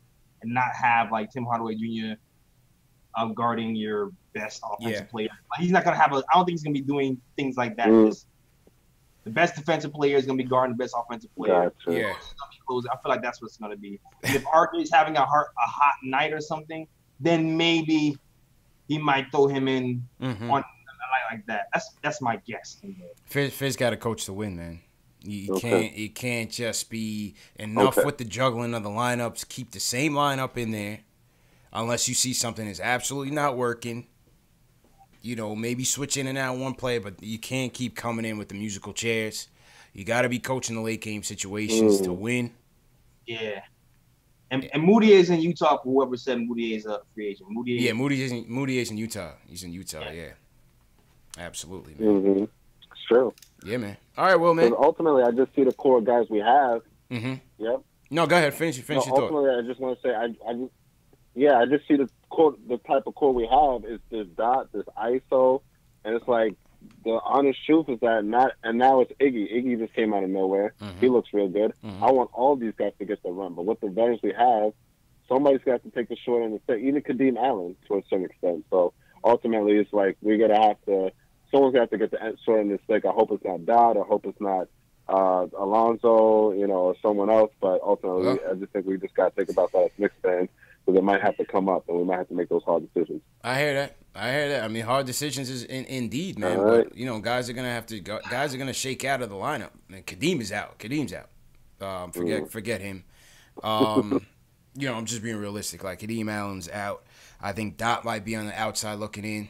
and not have like Tim Hardaway Jr. Guarding your best offensive player. Like, he's not gonna have I don't think he's gonna be doing things like that. The best defensive player is gonna be guarding the best offensive player. Gotcha. Yeah. I feel like that's what's gonna be. And if RJ's having a hot night or something, then maybe he might throw him in on. Like that. That's my guess. Fizz got to coach to win, man. You can't. It can't just be enough with the juggling of the lineups. Keep the same lineup in there, unless you see something is absolutely not working. You know, maybe switch in and out one player, but you can't keep coming in with the musical chairs. You got to be coaching the late game situations to win. Yeah. And Moody is in Utah. For whoever said Moody is a free agent. Moody. Yeah, Moody is in Utah. He's in Utah. Yeah. Absolutely, man. It's true. Yeah, man. All right, well, man. Ultimately, I just see the core guys we have. Yep. No, go ahead. Finish your thought. Ultimately, I just want to say, I just see the type of core we have is this Dot, this ISO, and it's like the honest truth is that and now it's Iggy. Iggy just came out of nowhere. He looks real good. I want all these guys to get the run, but with the veterans we have, somebody's got to take the short end of the stick, even Kadeem Allen to a certain extent. So ultimately, it's like we're going to have to. Someone's got to get the answer in this stick. I hope it's not Dodd. I hope it's not Alonzo, you know, or someone else. But ultimately, I just think we just got to think about that as Knicks fans, because it might have to come up, and we might have to make those hard decisions. I hear that. I mean, hard decisions is indeed, man. Right. But, you know, guys are gonna shake out of the lineup. Man, Kadeem is out. Kadeem's out. Forget him. You know, I'm just being realistic. Like Kadeem Allen's out. I think Dot might be on the outside looking in.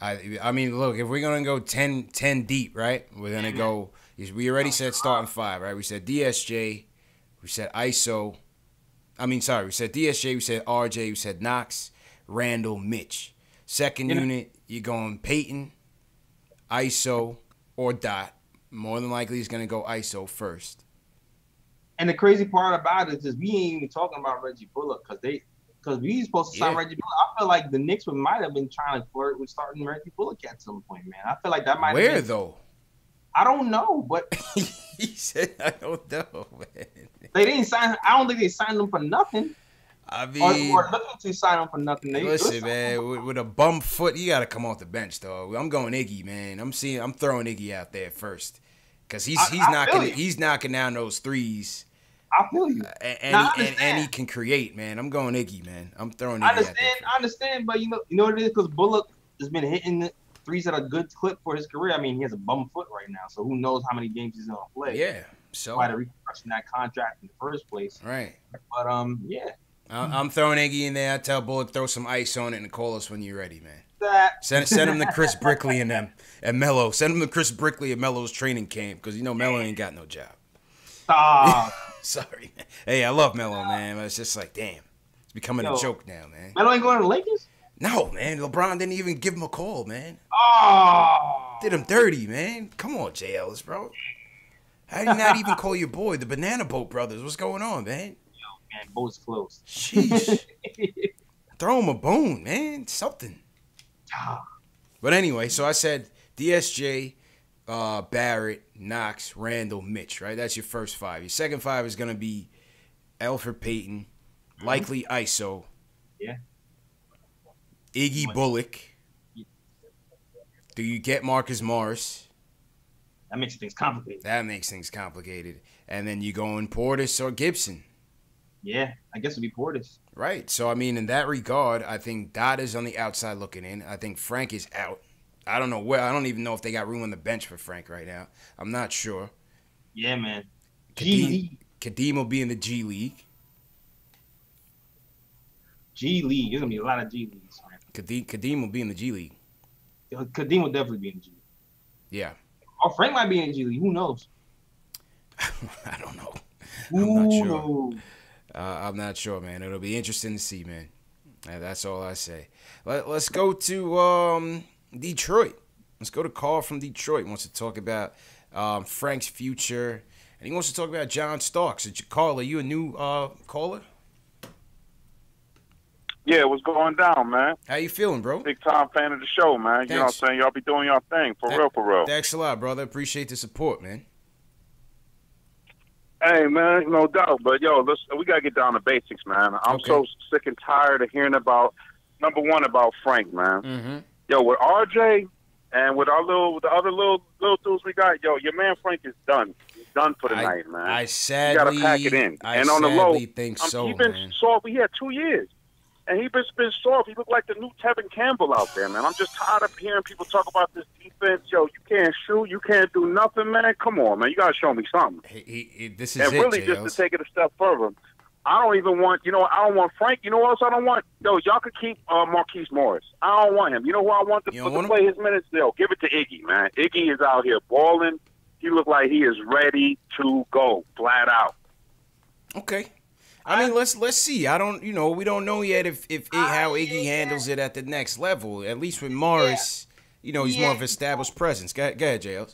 I mean, look, if we're going to go 10 deep, right, we're going to go – we already said starting five, right? We said DSJ. We said ISO. I mean, sorry, we said DSJ, we said RJ, we said Knox, Randall, Mitch. Second unit, you're going Peyton, ISO, or Dot. More than likely, he's going to go ISO first. And the crazy part about it is we ain't even talking about Reggie Bullock because we supposed to sign Reggie Bullock. I feel like the Knicks might have been trying to flirt with starting Reggie Bullock at some point, man. I feel like that might have been. Though? I don't know, but he said I don't know, man. They didn't sign him. I don't think they signed him for nothing. I mean, or looking to sign him for nothing. They listen, man, with a bum foot, you gotta come off the bench, dog. I'm going Iggy, man. I'm throwing Iggy out there first because he's knocking down those threes. I feel you. And he can create, man. I'm going Iggy, man. I'm throwing Iggy out there. I understand, but you know what it is, because Bullock has been hitting threes at a good clip for his career. I mean, he has a bum foot right now, so who knows how many games he's gonna play? Yeah, so why to reconstruction that contract in the first place, right? But yeah, I'm throwing Iggy in there. I tell Bullock throw some ice on it and call us when you're ready, man. Send him to Chris Brickley and them and Melo. Send him to Chris Brickley and Melo's training camp because you know Melo ain't got no job. Stop. Sorry, man. Hey, I love Melo, man. But it's just like, damn, it's becoming a joke now, man. Melo ain't going to the Lakers. No, man. LeBron didn't even give him a call, man. Oh. Did him dirty, man. Come on, J.Ellis, bro. How did you not even call your boy, the Banana Boat Brothers? What's going on, man? Yo, man, boat's close. Sheesh. Throw him a bone, man. Something. But anyway, so I said DSJ, Barrett, Knox, Randall, Mitch, right? That's your first five. Your second five is going to be Elfrid Payton, likely ISO. Yeah. Iggy Bullock. Do you get Marcus Morris? That makes things complicated. That makes things complicated. And then you go in Portis or Gibson. Yeah, I guess it would be Portis. Right. So, I mean, in that regard, I think Dot is on the outside looking in. I think Frank is out. I don't know where. I don't even know if they got room on the bench for Frank right now. I'm not sure. Yeah, man. Kadeem will be in the G League. G League. There's going to be a lot of G Leagues, man. Kadeem will be in the G League. Kadeem will definitely be in the G League. Yeah. Or Frank might be in the G League. Who knows? I don't know. I'm not sure. I'm not sure, man. It'll be interesting to see, man. That's all I say. Let's go to Detroit. Let's go to Carl from Detroit. He wants to talk about Frank's future. And he wants to talk about John Starks. Carl, are you a new caller? Yeah, what's going down, man? How you feeling, bro? Big time fan of the show, man. Thanks. You know what I'm saying? Y'all be doing y'all thing, for real. Thanks a lot, brother. Appreciate the support, man. Hey, man, no doubt. But, yo, we got to get down to basics, man. I'm so sick and tired of hearing about, number one, about Frank, man. Yo, with RJ and with the other little dudes we got, yo, your man Frank is done. Done for the night, man. I sadly, you gotta pack it in. And on the low, he's been soft. He had 2 years. And he's been soft. He looked like the new Tevin Campbell out there, man. I'm just tired of hearing people talk about this defense. Yo, you can't shoot. You can't do nothing, man. Come on, man. You got to show me something. This is it, really, just to take it a step further, I don't even want, I don't want Frank. You know what else I don't want? Yo, y'all could keep Marquise Morris. I don't want him. You know who I want to play his minutes? Yo, give it to Iggy, man. Iggy is out here balling. He looks like he is ready to go, flat out. Okay. I mean, let's see. I don't, we don't know yet how Iggy handles it at the next level. At least with Morris, he's more of an established presence. Go ahead, J.L.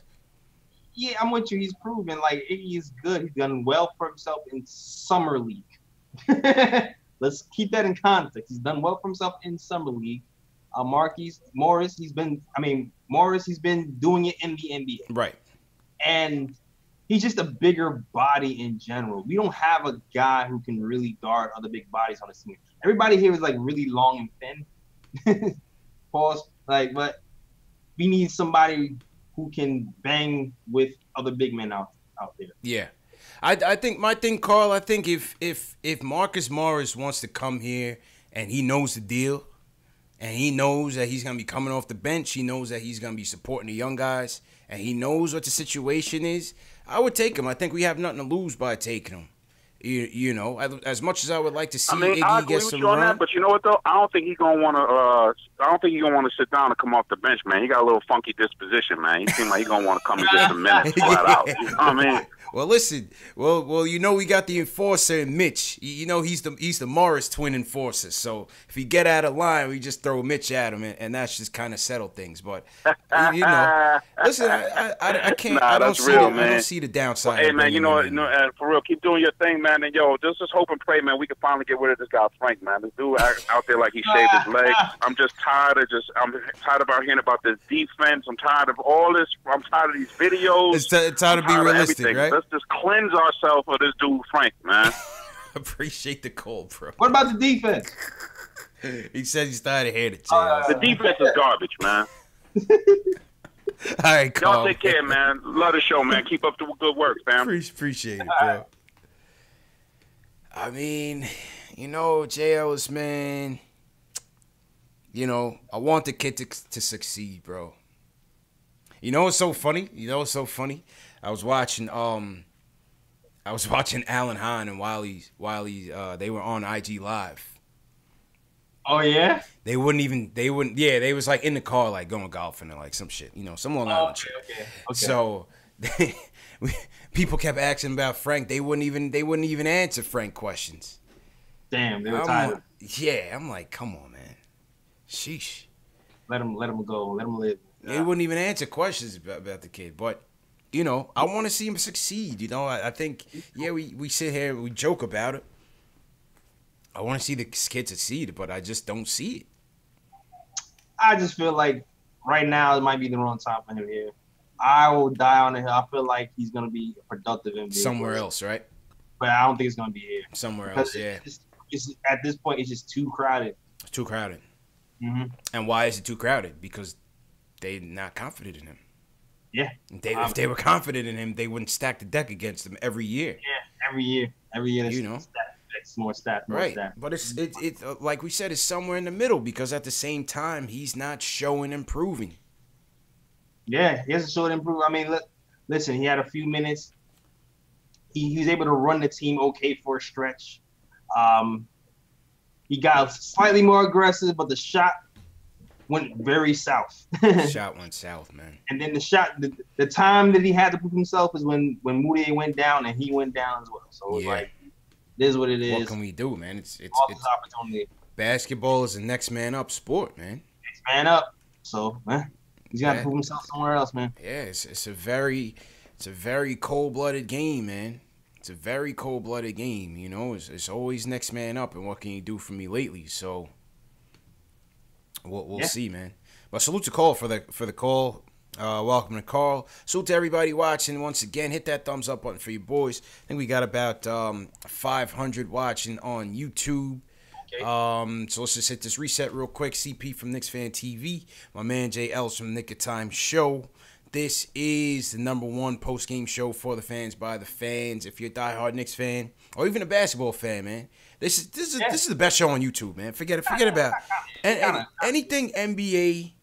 Yeah, I'm with you. He's proven like Iggy is good. He's done well for himself in Summer League. Let's keep that in context. He's done well for himself in Summer League. Marquise Morris, he's been doing it in the NBA. Right. And he's just a bigger body in general. We don't have a guy who can really guard other big bodies on the team. Everybody here is like really long and thin. Pause. Like, but we need somebody who can bang with other big men out there. Yeah, I think my thing, Carl. I think if Marcus Morris wants to come here and he knows the deal, and he knows that he's gonna be coming off the bench, he knows that he's gonna be supporting the young guys, and he knows what the situation is, I would take him. I think we have nothing to lose by taking him. You know, as much as I would like to see, I mean, Iggy get some run. That, but you know what though, I don't think he's gonna want to. I don't think he's gonna want to sit down and come off the bench, man. He got a little funky disposition, man. He seems like he's gonna want to come and get some minutes flat out. You know what I mean? Well, listen, well, you know, we got the enforcer in Mitch. You know, he's the Morris twin enforcer. So if he get out of line, we just throw Mitch at him, and that's just kind of settle things. But you know, listen, I can't. Nah, I don't see real, I don't see the downside. Well, hey, man, you know, for real, keep doing your thing, man. And yo, just hope and pray, man, we can finally get rid of this guy Frank, man. This dude out there like he shaved his leg. I'm just tired of out hearing about this defense. I'm tired of all this. I'm tired of these videos. It's time to be realistic, right? Let's just cleanse ourselves of this dude Frank, man. Appreciate the call, bro. What about the defense? He said he's tired of hearing it. The defense is garbage, man. All right, y'all take care, man. Love the show, man. Keep up the good work, fam. Appreciate it, bro. I mean, you know, J.Ellis, man, you know, I want the kid to succeed, bro. You know what's so funny? I was watching Alan Hahn and Wiley, they were on IG Live. Oh yeah? They was like in the car like going golfing or like some shit. You know, some Long Island shit. Okay. So people kept asking about Frank. They wouldn't even answer Frank questions. Damn, they were tired. Yeah, I'm like, come on, man. Sheesh. Let him go. Let him live. Nah. They wouldn't even answer questions about the kid. But, you know, I want to see him succeed. You know, I think, yeah, we sit here and we joke about it. I want to see the kid succeed, but I just don't see it. I just feel like right now it might be the wrong time for him here. I will die on the hill. I feel like he's going to be a productive NBA somewhere else, right? But I don't think it's going to be here. Somewhere else, yeah. It's at this point, it's just too crowded. It's too crowded. Mm-hmm. And why is it too crowded? Because they're not confident in him. Yeah. If they were confident in him, they wouldn't stack the deck against him every year. Yeah, every year. Every year, you know, it's more stat. Right. Stat. But it's like we said, it's somewhere in the middle because at the same time, he's not showing improving. Yeah, he hasn't showed improvement. I mean, listen, he had a few minutes. He was able to run the team okay for a stretch. He got slightly more aggressive, but the shot went very south. Shot went south, man. And then the time that he had to prove himself is when Moody went down and he went down as well. So it was like, this is what it is. What can we do, man? It's opportunity. Basketball is the next man up sport, man. Next man up. So, man. He's got to prove himself somewhere else, man. Yeah, it's a very cold-blooded game, man. It's a very cold-blooded game, you know. It's always next man up, and what can you do for me lately? So we'll see, man. But salute to Carl for the call. Welcome to Carl. Salute to everybody watching once again. Hit that thumbs up button for you boys. I think we got about 500 watching on YouTube. Okay. So let's just hit this reset real quick. CP from KnicksFanTV, my man J.Ellis from Nick of Time Show. This is the #1 post-game show for the fans by the fans. If you're a diehard Knicks fan or even a basketball fan, man, this is the best show on YouTube, man. Forget about anything NBA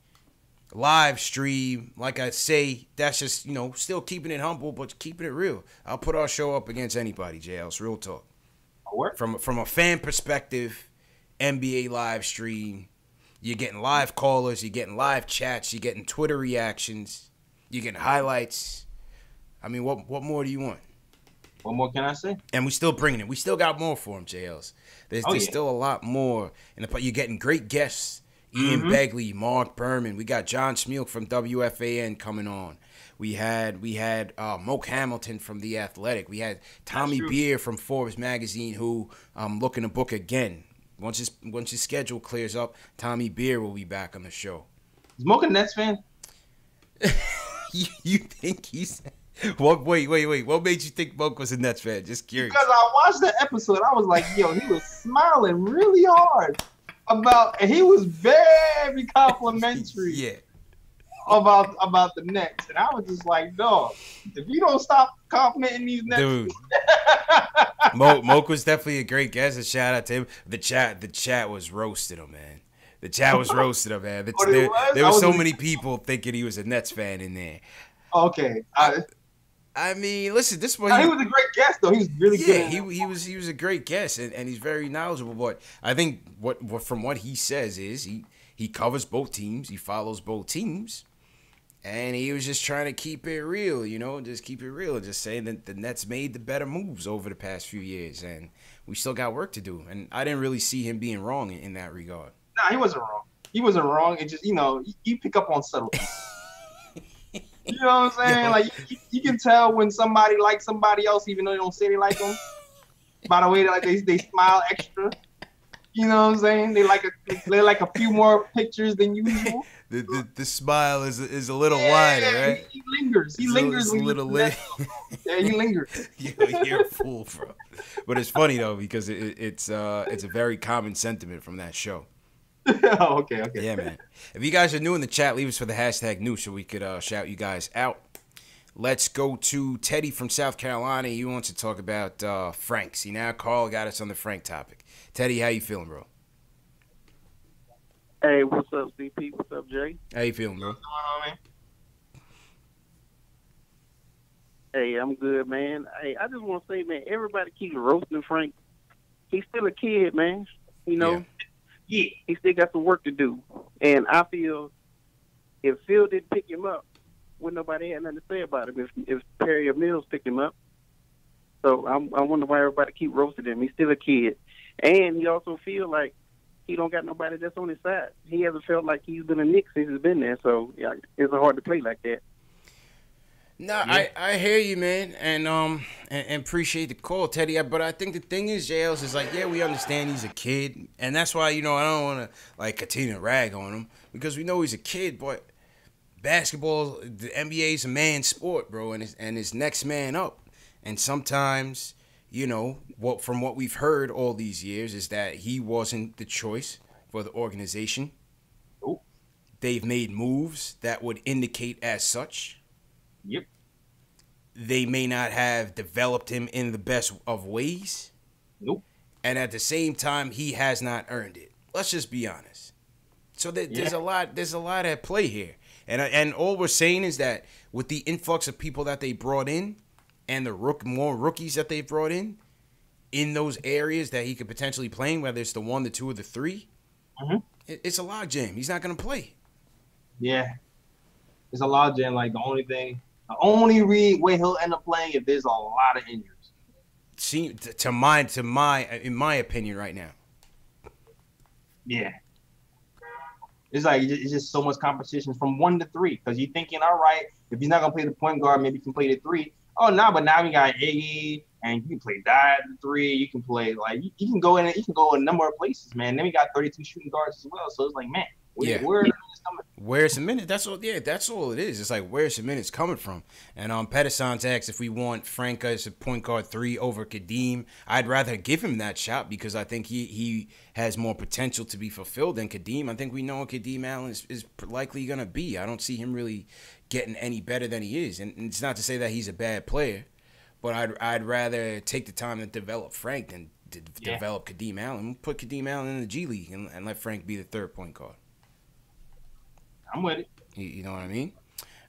live stream. Like I say, that's just, you know, still keeping it humble, but keeping it real. I'll put our show up against anybody, J.Ellis. Real talk. From a fan perspective. NBA live stream, you're getting live callers, you're getting live chats, you're getting Twitter reactions, you're getting highlights. I mean, what more do you want? What more can I say? And we're still bringing it. We still got more for him, JLs. There's still a lot more. And you're getting great guests. Ian Begley, Mark Berman. We got John Schmeelk from WFAN coming on. We had Moke Hamilton from The Athletic. We had Tommy Beer from Forbes Magazine, who I'm looking to book again. Once his schedule clears up, Tommy Beer will be back on the show. Is Moke a Nets fan? You think he's... What? Wait. What made you think Moke was a Nets fan? Just curious. Because I watched the episode. I was like, yo, he was smiling really hard about... And he was very complimentary about the Nets. And I was just like, dog, if you don't stop complimenting these Nets... Dude. Moke was definitely a great guest. A shout out to him. The chat was roasting him, man. The chat was roasting him, man. There were so many people thinking he was a Nets fan in there. Okay, I I mean, listen, this one. He was a great guest, though. He was really good. Yeah, he was a great guest, and he's very knowledgeable. But I think what from what he says is he covers both teams, he follows both teams, and he was just trying to keep it real, you know, just keep it real, just saying that the Nets made the better moves over the past few years, and we still got work to do. And I didn't really see him being wrong in that regard. Nah, he wasn't wrong. He wasn't wrong. It just, you know, you pick up on subtleties. You know what I'm saying? Yo. Like you can tell when somebody likes somebody else, even though they don't say they like them. By the way, like they smile extra. You know what I'm saying? They like a few more pictures than usual. The smile is a little wider, right? He lingers. Yeah, he lingers. You're a fool, bro. But it's funny though because it's a very common sentiment from that show. Oh, okay. Yeah, man. If you guys are new in the chat, leave us for the hashtag new so we could shout you guys out. Let's go to Teddy from South Carolina. He wants to talk about Frank. See, now Carl got us on the Frank topic. Teddy, how you feeling, bro? Hey, what's up, CP? What's up, Jay? How you feeling, bro? What's going on, man? Hey, I'm good, man. Hey, I just want to say, man, everybody keeps roasting Frank. He's still a kid, man. You know? Yeah. Yeah, he still got some work to do. And I feel if Phil didn't pick him up, well, nobody had nothing to say about him if Perry or Mills picked him up. So I wonder why everybody keep roasting him. He's still a kid. And he also feel like he don't got nobody that's on his side. He hasn't felt like he's been a Knicks since he's been there. So, yeah, it's hard to play like that. No, yeah. I hear you, man, and appreciate the call, Teddy. But I think the thing is, J.Ellis is like, yeah, we understand he's a kid, and that's why, you know, I don't want to, like, continue to rag on him because we know he's a kid, but basketball, the NBA is a man's sport, bro, and it's next man up. And sometimes, you know, from what we've heard all these years is that he wasn't the choice for the organization. Nope. They've made moves that would indicate as such. Yep. They may not have developed him in the best of ways. Nope. And at the same time, he has not earned it. Let's just be honest. So there's a lot at play here. And all we're saying is that with the influx of people that they brought in and the more rookies that they brought in those areas that he could potentially play in, whether it's the 1, the 2, or the 3, it's a logjam. He's not going to play. Yeah. It's a logjam. Like, the only way he'll end up playing if there's a lot of injuries. See, in my opinion, right now. Yeah, it's just so much competition from 1 to 3 because you're thinking, all right, if he's not gonna play the point guard, maybe he can play the 3. Oh no, but now we got Iggy, and you can play that 3. You can play you can go in. You can go a number of places, man. Then we got 32 shooting guards as well. So it's like, man. Yeah. Where's the minute? That's all. Yeah, that's all it is. It's like where's the minutes coming from? And Pettison's asks if we want Frank as a point guard 3 over Kadeem. I'd rather give him that shot because I think he has more potential to be fulfilled than Kadeem. I think we know what Kadeem Allen is likely gonna be. I don't see him really getting any better than he is. And it's not to say that he's a bad player, but I'd rather take the time to develop Frank than to develop Kadeem Allen. Put Kadeem Allen in the G League and let Frank be the 3rd point guard. I'm with it. You know what I mean?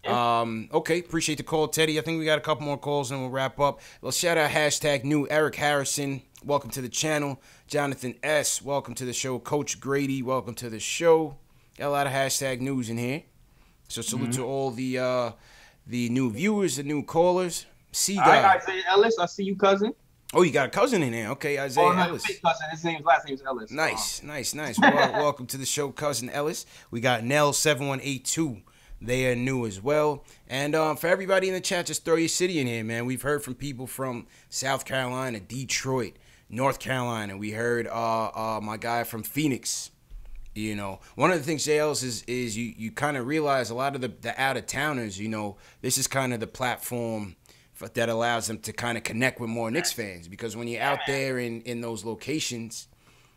Yeah. Okay, appreciate the call, Teddy. I think we got a couple more calls and we'll wrap up. Let's shout out hashtag new. Eric Harrison, welcome to the channel. Jonathan S., welcome to the show. Coach Grady, welcome to the show. Got a lot of hashtag news in here. So salute to all the new viewers, the new callers. See you guys. All right, Isaiah Ellis, I see you, cousin. Oh, you got a cousin in there. Okay, Isaiah Ellis. Cousin. His last name is Ellis. Nice, nice. Well, welcome to the show, Cousin Ellis. We got Nell7182. They are new as well. And for everybody in the chat, just throw your city in here, man. We've heard from people from South Carolina, Detroit, North Carolina. We heard my guy from Phoenix. You know, one of the things, J.Ellis, is you kind of realize a lot of the out-of-towners, you know, this is kind of the platform that allows them to kind of connect with more Knicks fans because when you're out there in those locations,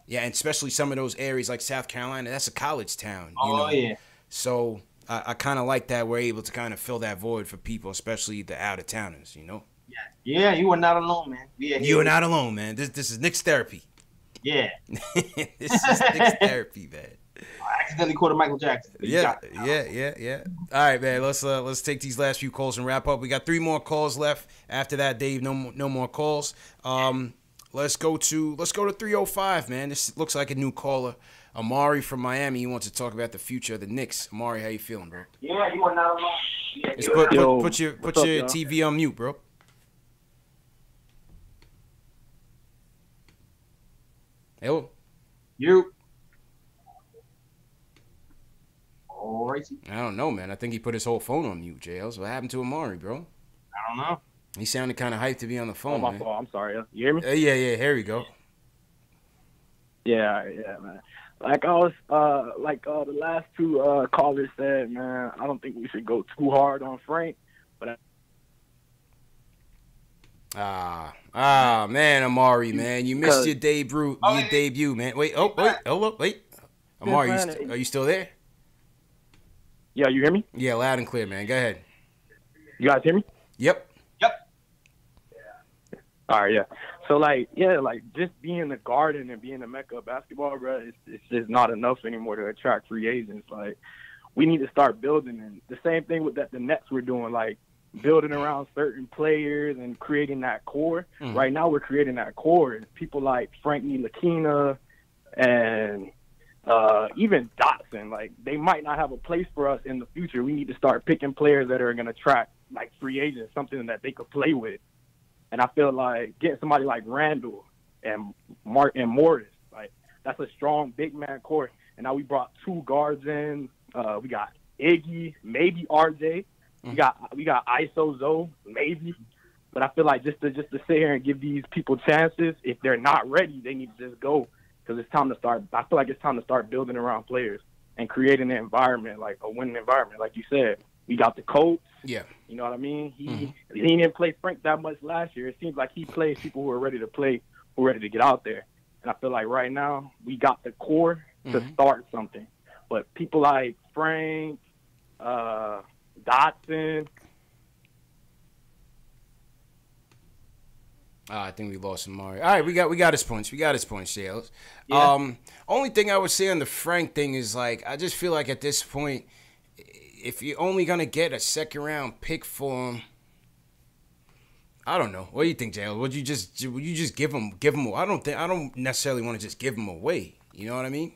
yeah, and especially some of those areas like South Carolina, that's a college town. You know? So I kind of like that we're able to kind of fill that void for people, especially the out-of-towners, you know? Yeah, you are not alone, man. Yeah, you are not alone, man. This is Knicks therapy. Yeah. This is Knicks therapy, man. I accidentally quoted Michael Jackson. Yeah. All right, man. Let's take these last few calls and wrap up. We got 3 more calls left. After that, Dave, no more calls. Let's go to 305, man. This looks like a new caller. Amari from Miami. He wants to talk about the future of the Knicks. Amari, how you feeling, bro? Yeah, you are not alone. Yeah, put your TV on mute, bro. Hello. You. All righty. I don't know, man. I think he put his whole phone on mute, J.Ellis. What happened to Amari, bro? I don't know. He sounded kind of hyped to be on the phone. Oh, my fault. I'm sorry. You hear me? Yeah. Here we go. Yeah, man. Like I was, the last 2 callers said, man, I don't think we should go too hard on Frank. But man, Amari, man, you missed your debut. Man. Wait. Amari, are you still there? Yeah, you hear me? Yeah, loud and clear, man. Go ahead. You guys hear me? Yep. Yeah. All right, yeah. So, just being the Garden and being the mecca of basketball, bro, it's just not enough anymore to attract free agents. Like, we need to start building. And the same thing with that the Nets were doing, like, building around certain players and creating that core. Mm-hmm. Right now we're creating that core. People like Frank Ntilikina and even Dotson, like, they might not have a place for us in the future. We need to start picking players that are going to attract, like, free agents, something that they could play with. And I feel like getting somebody like Randle and Morris, like, that's a strong big man core. And now we brought 2 guards in. We got Iggy, maybe RJ. We got ISO Zoe, maybe. But I feel like just to sit here and give these people chances, if they're not ready, they need to just go, because it's time to start. I feel like it's time to start building around players and creating an environment, like a winning environment, like you said. We got the coach. Yeah. You know what I mean? He didn't play Frank that much last year. It seems like he plays people who are ready to play, who are ready to get out there. And I feel like right now we got the core to start something. But people like Frank, Dotson. I think we lost Amari. All right, we got his points. Sales. Yeah. Only thing I would say on the Frank thing is, like, I just feel like at this point, if you're only going to get a second-round pick for him, I don't know. What do you think, J.L.? Would you just give him? I don't necessarily want to just give him away. You know what I mean?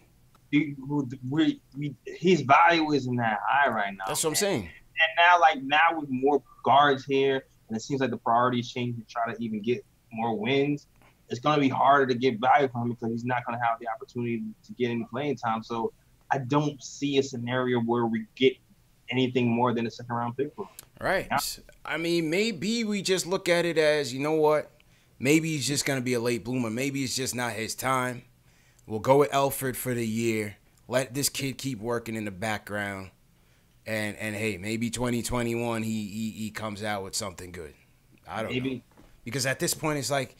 His value is not high right now. That's what I'm saying. And now with more guards here, and it seems like the priorities change to try to even get more wins, it's going to be harder to get value from him because he's not going to have the opportunity to get any playing time. So I don't see a scenario where we get anything more than a second-round pick for him. Right. Yeah. I mean, maybe we just look at it as, you know what, maybe he's just going to be a late bloomer. Maybe it's just not his time. We'll go with Elfrid for the year. Let this kid keep working in the background. And hey, maybe 2021 he comes out with something good. I don't know. Because at this point, it's like,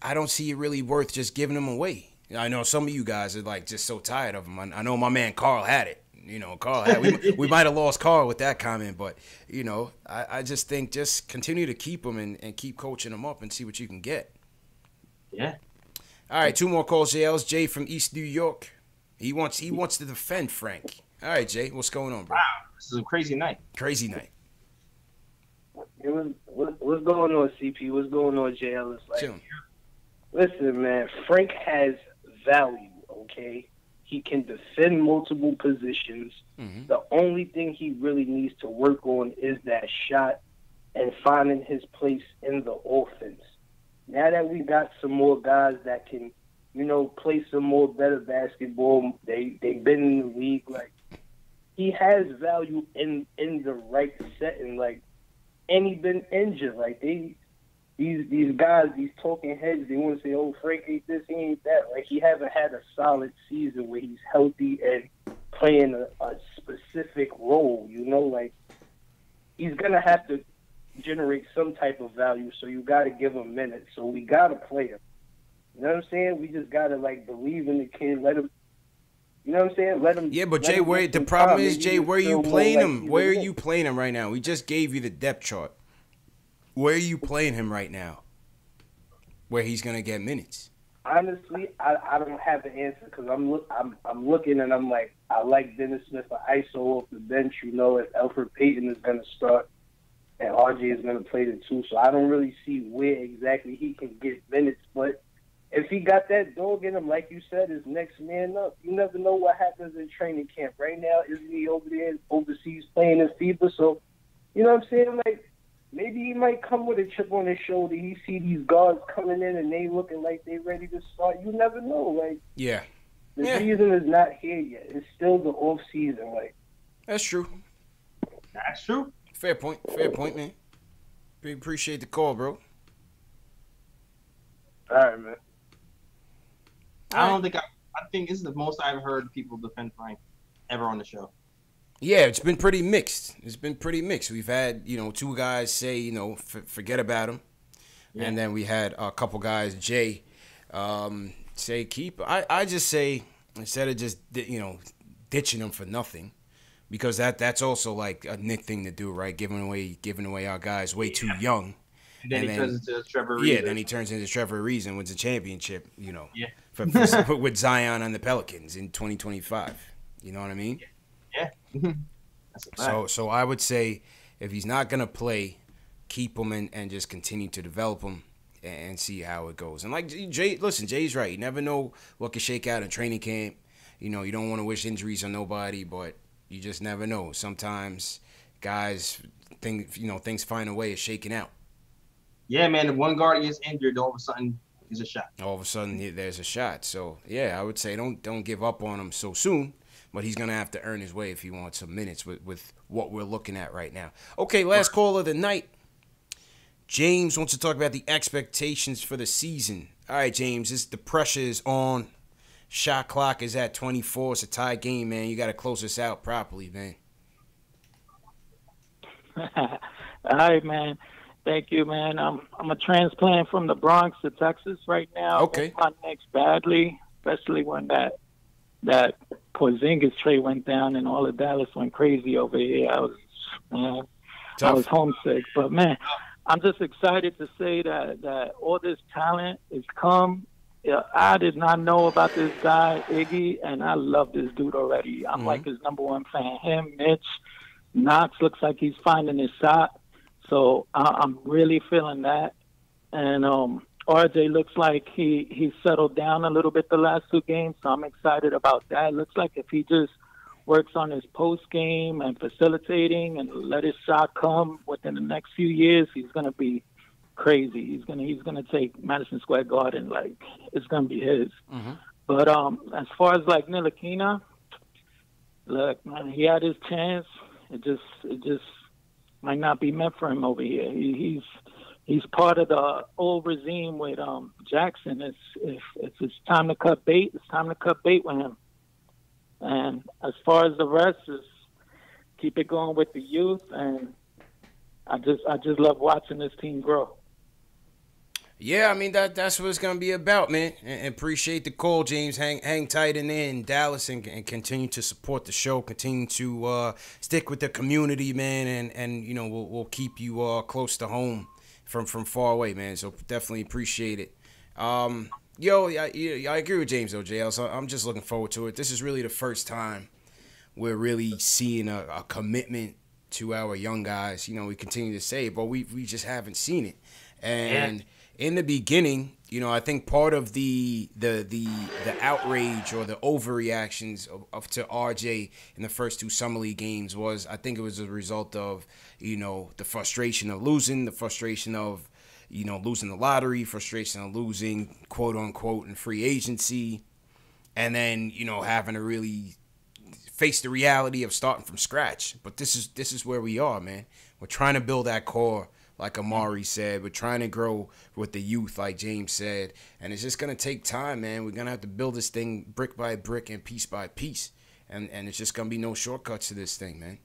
I don't see it really worth just giving him away. I know some of you guys are, like, just so tired of him. I know my man Carl had it. You know, Carl had, we might have lost Carl with that comment. But, you know, I just think just continue to keep him and keep coaching him up and see what you can get. Yeah. All right, 2 more calls, J.L.'s. Jay from East New York. He wants to defend Frank. All right, Jay, what's going on, bro? Wow, this is a crazy night. Hey, what's going on, CP? What's going on, J.L.? Listen, man, Frank has value, okay? He can defend multiple positions. Mm-hmm. The only thing he really needs to work on is that shot and finding his place in the offense. Now that we got some more guys that can, you know, play some more better basketball, they've been in the league. Like, he has value in the right setting. Like, and he's been injured. Like, these guys, these talking heads, they want to say, oh, Frank ain't this, he ain't that. Like, he hasn't had a solid season where he's healthy and playing a specific role, you know? Like, he's going to have to generate some type of value, so you got to give him minutes. So we got to play him. You know what I'm saying? We just got to, like, believe in the kid, let him, you know what I'm saying? Let him. Yeah, but Jay, the problem is, Jay, where are you playing him? Where are you playing him right now? We just gave you the depth chart. Where are you playing him right now where he's going to get minutes? Honestly, I don't have an answer because I'm looking and I'm like, I like Dennis Smith for ISO off the bench. You know, if Elfrid Payton is going to start and RJ is going to play the two, so I don't really see where exactly he can get minutes. But if he got that dog in him, like you said, his next man up. You never know what happens in training camp. Right now, isn't he over there overseas playing in FIBA? So, you know what I'm saying? Like, maybe he might come with a chip on his shoulder. He see these guards coming in and they looking like they ready to start. You never know. Like, yeah, the season is not here yet. It's still the off season. Like, that's true. That's true. Fair point. Fair point, man. We appreciate the call, bro. All right, man. I don't think I think this is the most I've heard people defend Frank ever on the show. Yeah, it's been pretty mixed. It's been pretty mixed. We've had, you know, two guys say, you know, forget about him. Yeah. And then we had a couple guys, Jay, say keep. I just say, instead of just, you know, ditching him for nothing, because that's also like a Knick thing to do, right? Giving away our guys way too young. And then he turns into Trevor Reason. Yeah, then he turns into Trevor Reason, wins a championship, you know, for with Zion on the Pelicans in 2025. You know what I mean? Yeah. That's a fact. So I would say if he's not going to play, keep him and just continue to develop him and see how it goes. And like Jay, listen, Jay's right. You never know what can shake out in training camp. You know, you don't want to wish injuries on nobody, but you just never know. Sometimes guys think, you know, things find a way of shaking out. Yeah, man. If one guard gets injured, all of a sudden there's a shot. All of a sudden there's a shot. So yeah, I would say don't give up on him so soon. But he's going to have to earn his way if he wants some minutes with what we're looking at right now. Okay, last call of the night. James wants to talk about the expectations for the season. All right, James, the pressure is on. Shot clock is at 24. It's a tie game, man. You got to close this out properly, man. All right, man. Thank you, man. I'm a transplant from the Bronx to Texas right now. Okay. My Knicks badly, especially when that Porzingis trade went down and all of Dallas went crazy over here. I was homesick, but man, I'm just excited to say that all this talent has come. I did not know about this guy Iggy, and I love this dude already. I'm like his #1 fan. Him, Mitch, Knox looks like he's finding his shot, so I'm really feeling that. And RJ looks like he settled down a little bit the last two games, so I'm excited about that. Looks like if he just works on his post game and facilitating and let his shot come within the next few years, he's gonna be crazy. He's gonna take Madison Square Garden, like it's gonna be his. Mm-hmm. But as far as like Ntilikina, look, man, he had his chance. It just might not be meant for him over here. He's part of the old regime with Jackson. It's time to cut bait. It's time to cut bait with him. And as far as the rest, is keep it going with the youth. And I just love watching this team grow. Yeah, I mean that's what it's gonna be about, man. And appreciate the call, James. Hang tight in there in Dallas and continue to support the show. Continue to stick with the community, man. And you know we'll keep you close to home. From far away, man. So definitely appreciate it. I agree with James, though, JL. So I'm just looking forward to it. This is really the first time we're really seeing a commitment to our young guys. You know, we continue to say it, but we just haven't seen it. And in the beginning, you know, I think part of the outrage or the overreactions to RJ in the first two summer league games was, I think it was a result of, you know, the frustration of losing, the frustration of, you know, losing the lottery, frustration of losing, quote unquote, in free agency, and then, you know, having to really face the reality of starting from scratch. But this is where we are, man. We're trying to build that core. Like Amari said, we're trying to grow with the youth, like James said. And it's just going to take time, man. We're going to have to build this thing brick by brick and piece by piece. And it's just going to be no shortcuts to this thing, man.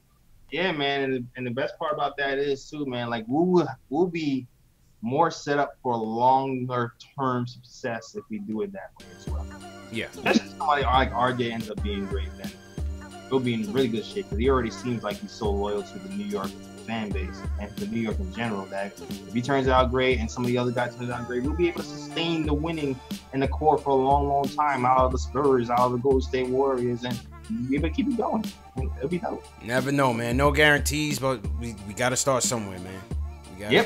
Yeah, man. And the best part about that is, too, man, like we'll be more set up for longer-term success if we do it that way as well. Yeah. Especially somebody like RJ ends up being great, then. He'll be in really good shape because he already seems like he's so loyal to the New York fan base and for New York in general, that if he turns out great and some of the other guys turns out great, we'll be able to sustain the winning in the core for a long, long time out of the Spurs, out of the Golden State Warriors, and be able to keep it going. It'll be dope. Never know, man. No guarantees, but we got to start somewhere, man.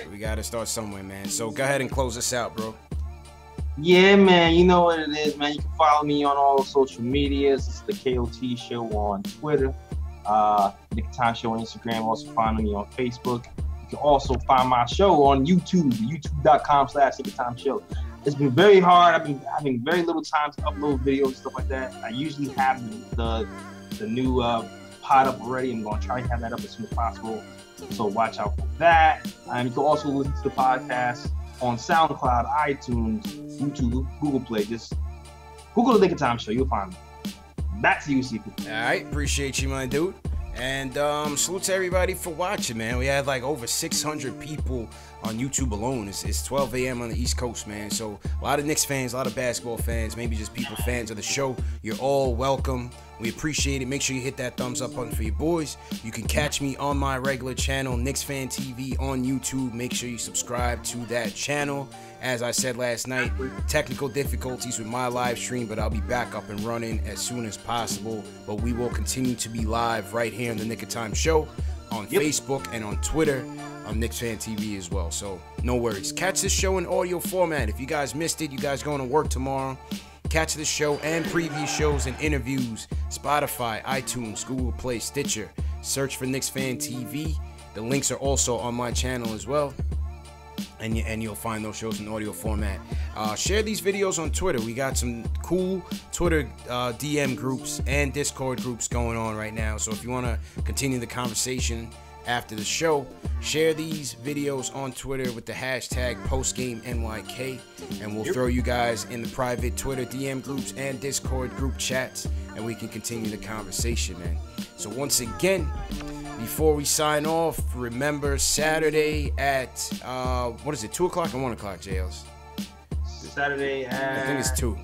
We got to start somewhere, man. So go ahead and close us out, bro. Yeah, man, you know what it is, man. You can follow me on all social medias. It's the KOT Show on Twitter, Nick Time Show on Instagram. Also find me on Facebook. You can also find my show on YouTube, youtube.com/NickTimeShow. It's been very hard. I've been having very little time to upload videos and stuff like that. I usually have the new pod up already. I'm going to try to have that up as soon as possible. So watch out for that. You can also listen to the podcast on SoundCloud, iTunes, YouTube, Google Play. Just Google the Nick Time Show. You'll find me. That's you, CP. All right. Appreciate you, my dude. And salute to everybody for watching, man. We had like over 600 people on YouTube alone. It's 12 a.m. on the East Coast, man. So a lot of Knicks fans, a lot of basketball fans, maybe just people fans of the show. You're all welcome. We appreciate it. Make sure you hit that thumbs up button for your boys. You can catch me on my regular channel, KnicksFanTV, on YouTube. Make sure you subscribe to that channel. As I said last night, technical difficulties with my live stream, but I'll be back up and running as soon as possible. But we will continue to be live right here in the Nick of Time Show on Facebook and on Twitter. On KnicksFanTV as well. So no worries. Catch this show in audio format. If you guys missed it, you guys going to work tomorrow. Catch this show and previous shows and interviews, Spotify, iTunes, Google Play, Stitcher. Search for KnicksFanTV. The links are also on my channel as well. And you'll find those shows in audio format. Share these videos on Twitter. We got some cool Twitter DM groups and Discord groups going on right now. So if you want to continue the conversation after the show, share these videos on Twitter with the hashtag PostGameNYK, and we'll throw you guys in the private Twitter DM groups and Discord group chats, and we can continue the conversation, man. So once again, before we sign off, remember Saturday at, what is it, 2 o'clock or 1 o'clock, J.Ellis? Saturday at... I think it's 2.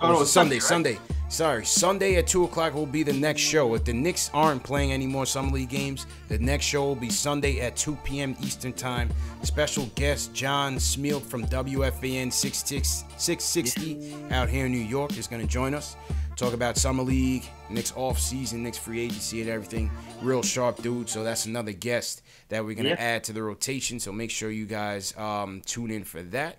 Oh, no, it's Sunday. Right? Sunday. Sorry, Sunday at 2 o'clock will be the next show. If the Knicks aren't playing any more Summer League games, the next show will be Sunday at 2 p.m. Eastern Time. Special guest John Schmeelk from WFAN 660 out here in New York is going to join us. Talk about Summer League, Knicks offseason, Knicks free agency and everything. Real sharp dude, so that's another guest that we're going to add to the rotation. So make sure you guys tune in for that.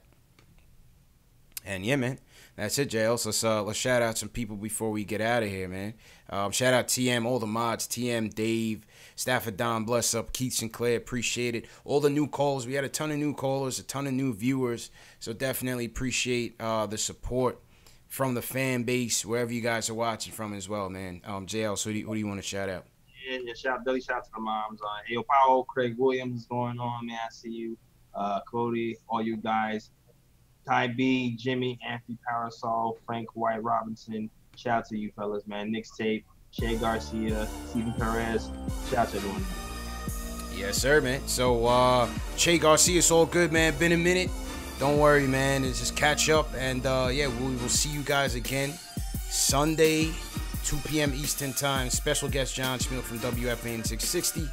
And yeah, man. That's it, JLs. Let's shout out some people before we get out of here, man. Shout out TM, all the mods, TM, Dave, Stafford Don, bless up, Keith Sinclair, appreciate it. All the new calls. We had a ton of new callers, a ton of new viewers. So definitely appreciate the support from the fan base, wherever you guys are watching from as well, man. JLs, who do you want to shout out? Yeah, shout out Billy, shout out to the moms. Ayo Powell, Craig Williams is going on, man. I see you. Cody, all you guys. Ty B, Jimmy, Anthony Parasol, Frank White Robinson. Shout out to you fellas, man. Nick's Tape, Shea Garcia, Steven Perez. Shout out to everyone. Yes, sir, man. So, Shea Garcia, it's all good, man. Been a minute. Don't worry, man. It's just catch up. And, yeah, we will see you guys again Sunday, 2 p.m. Eastern Time. Special guest John Schmeelk from WFAN 660.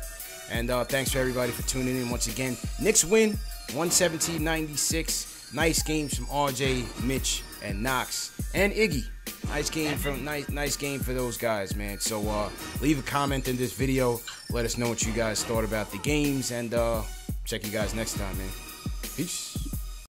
And thanks for everybody for tuning in once again. Knicks win, 117-96. Nice games from RJ, Mitch, and Knox, and Iggy. Nice game for those guys, man. So leave a comment in this video. Let us know what you guys thought about the games, and check you guys next time, man. Peace.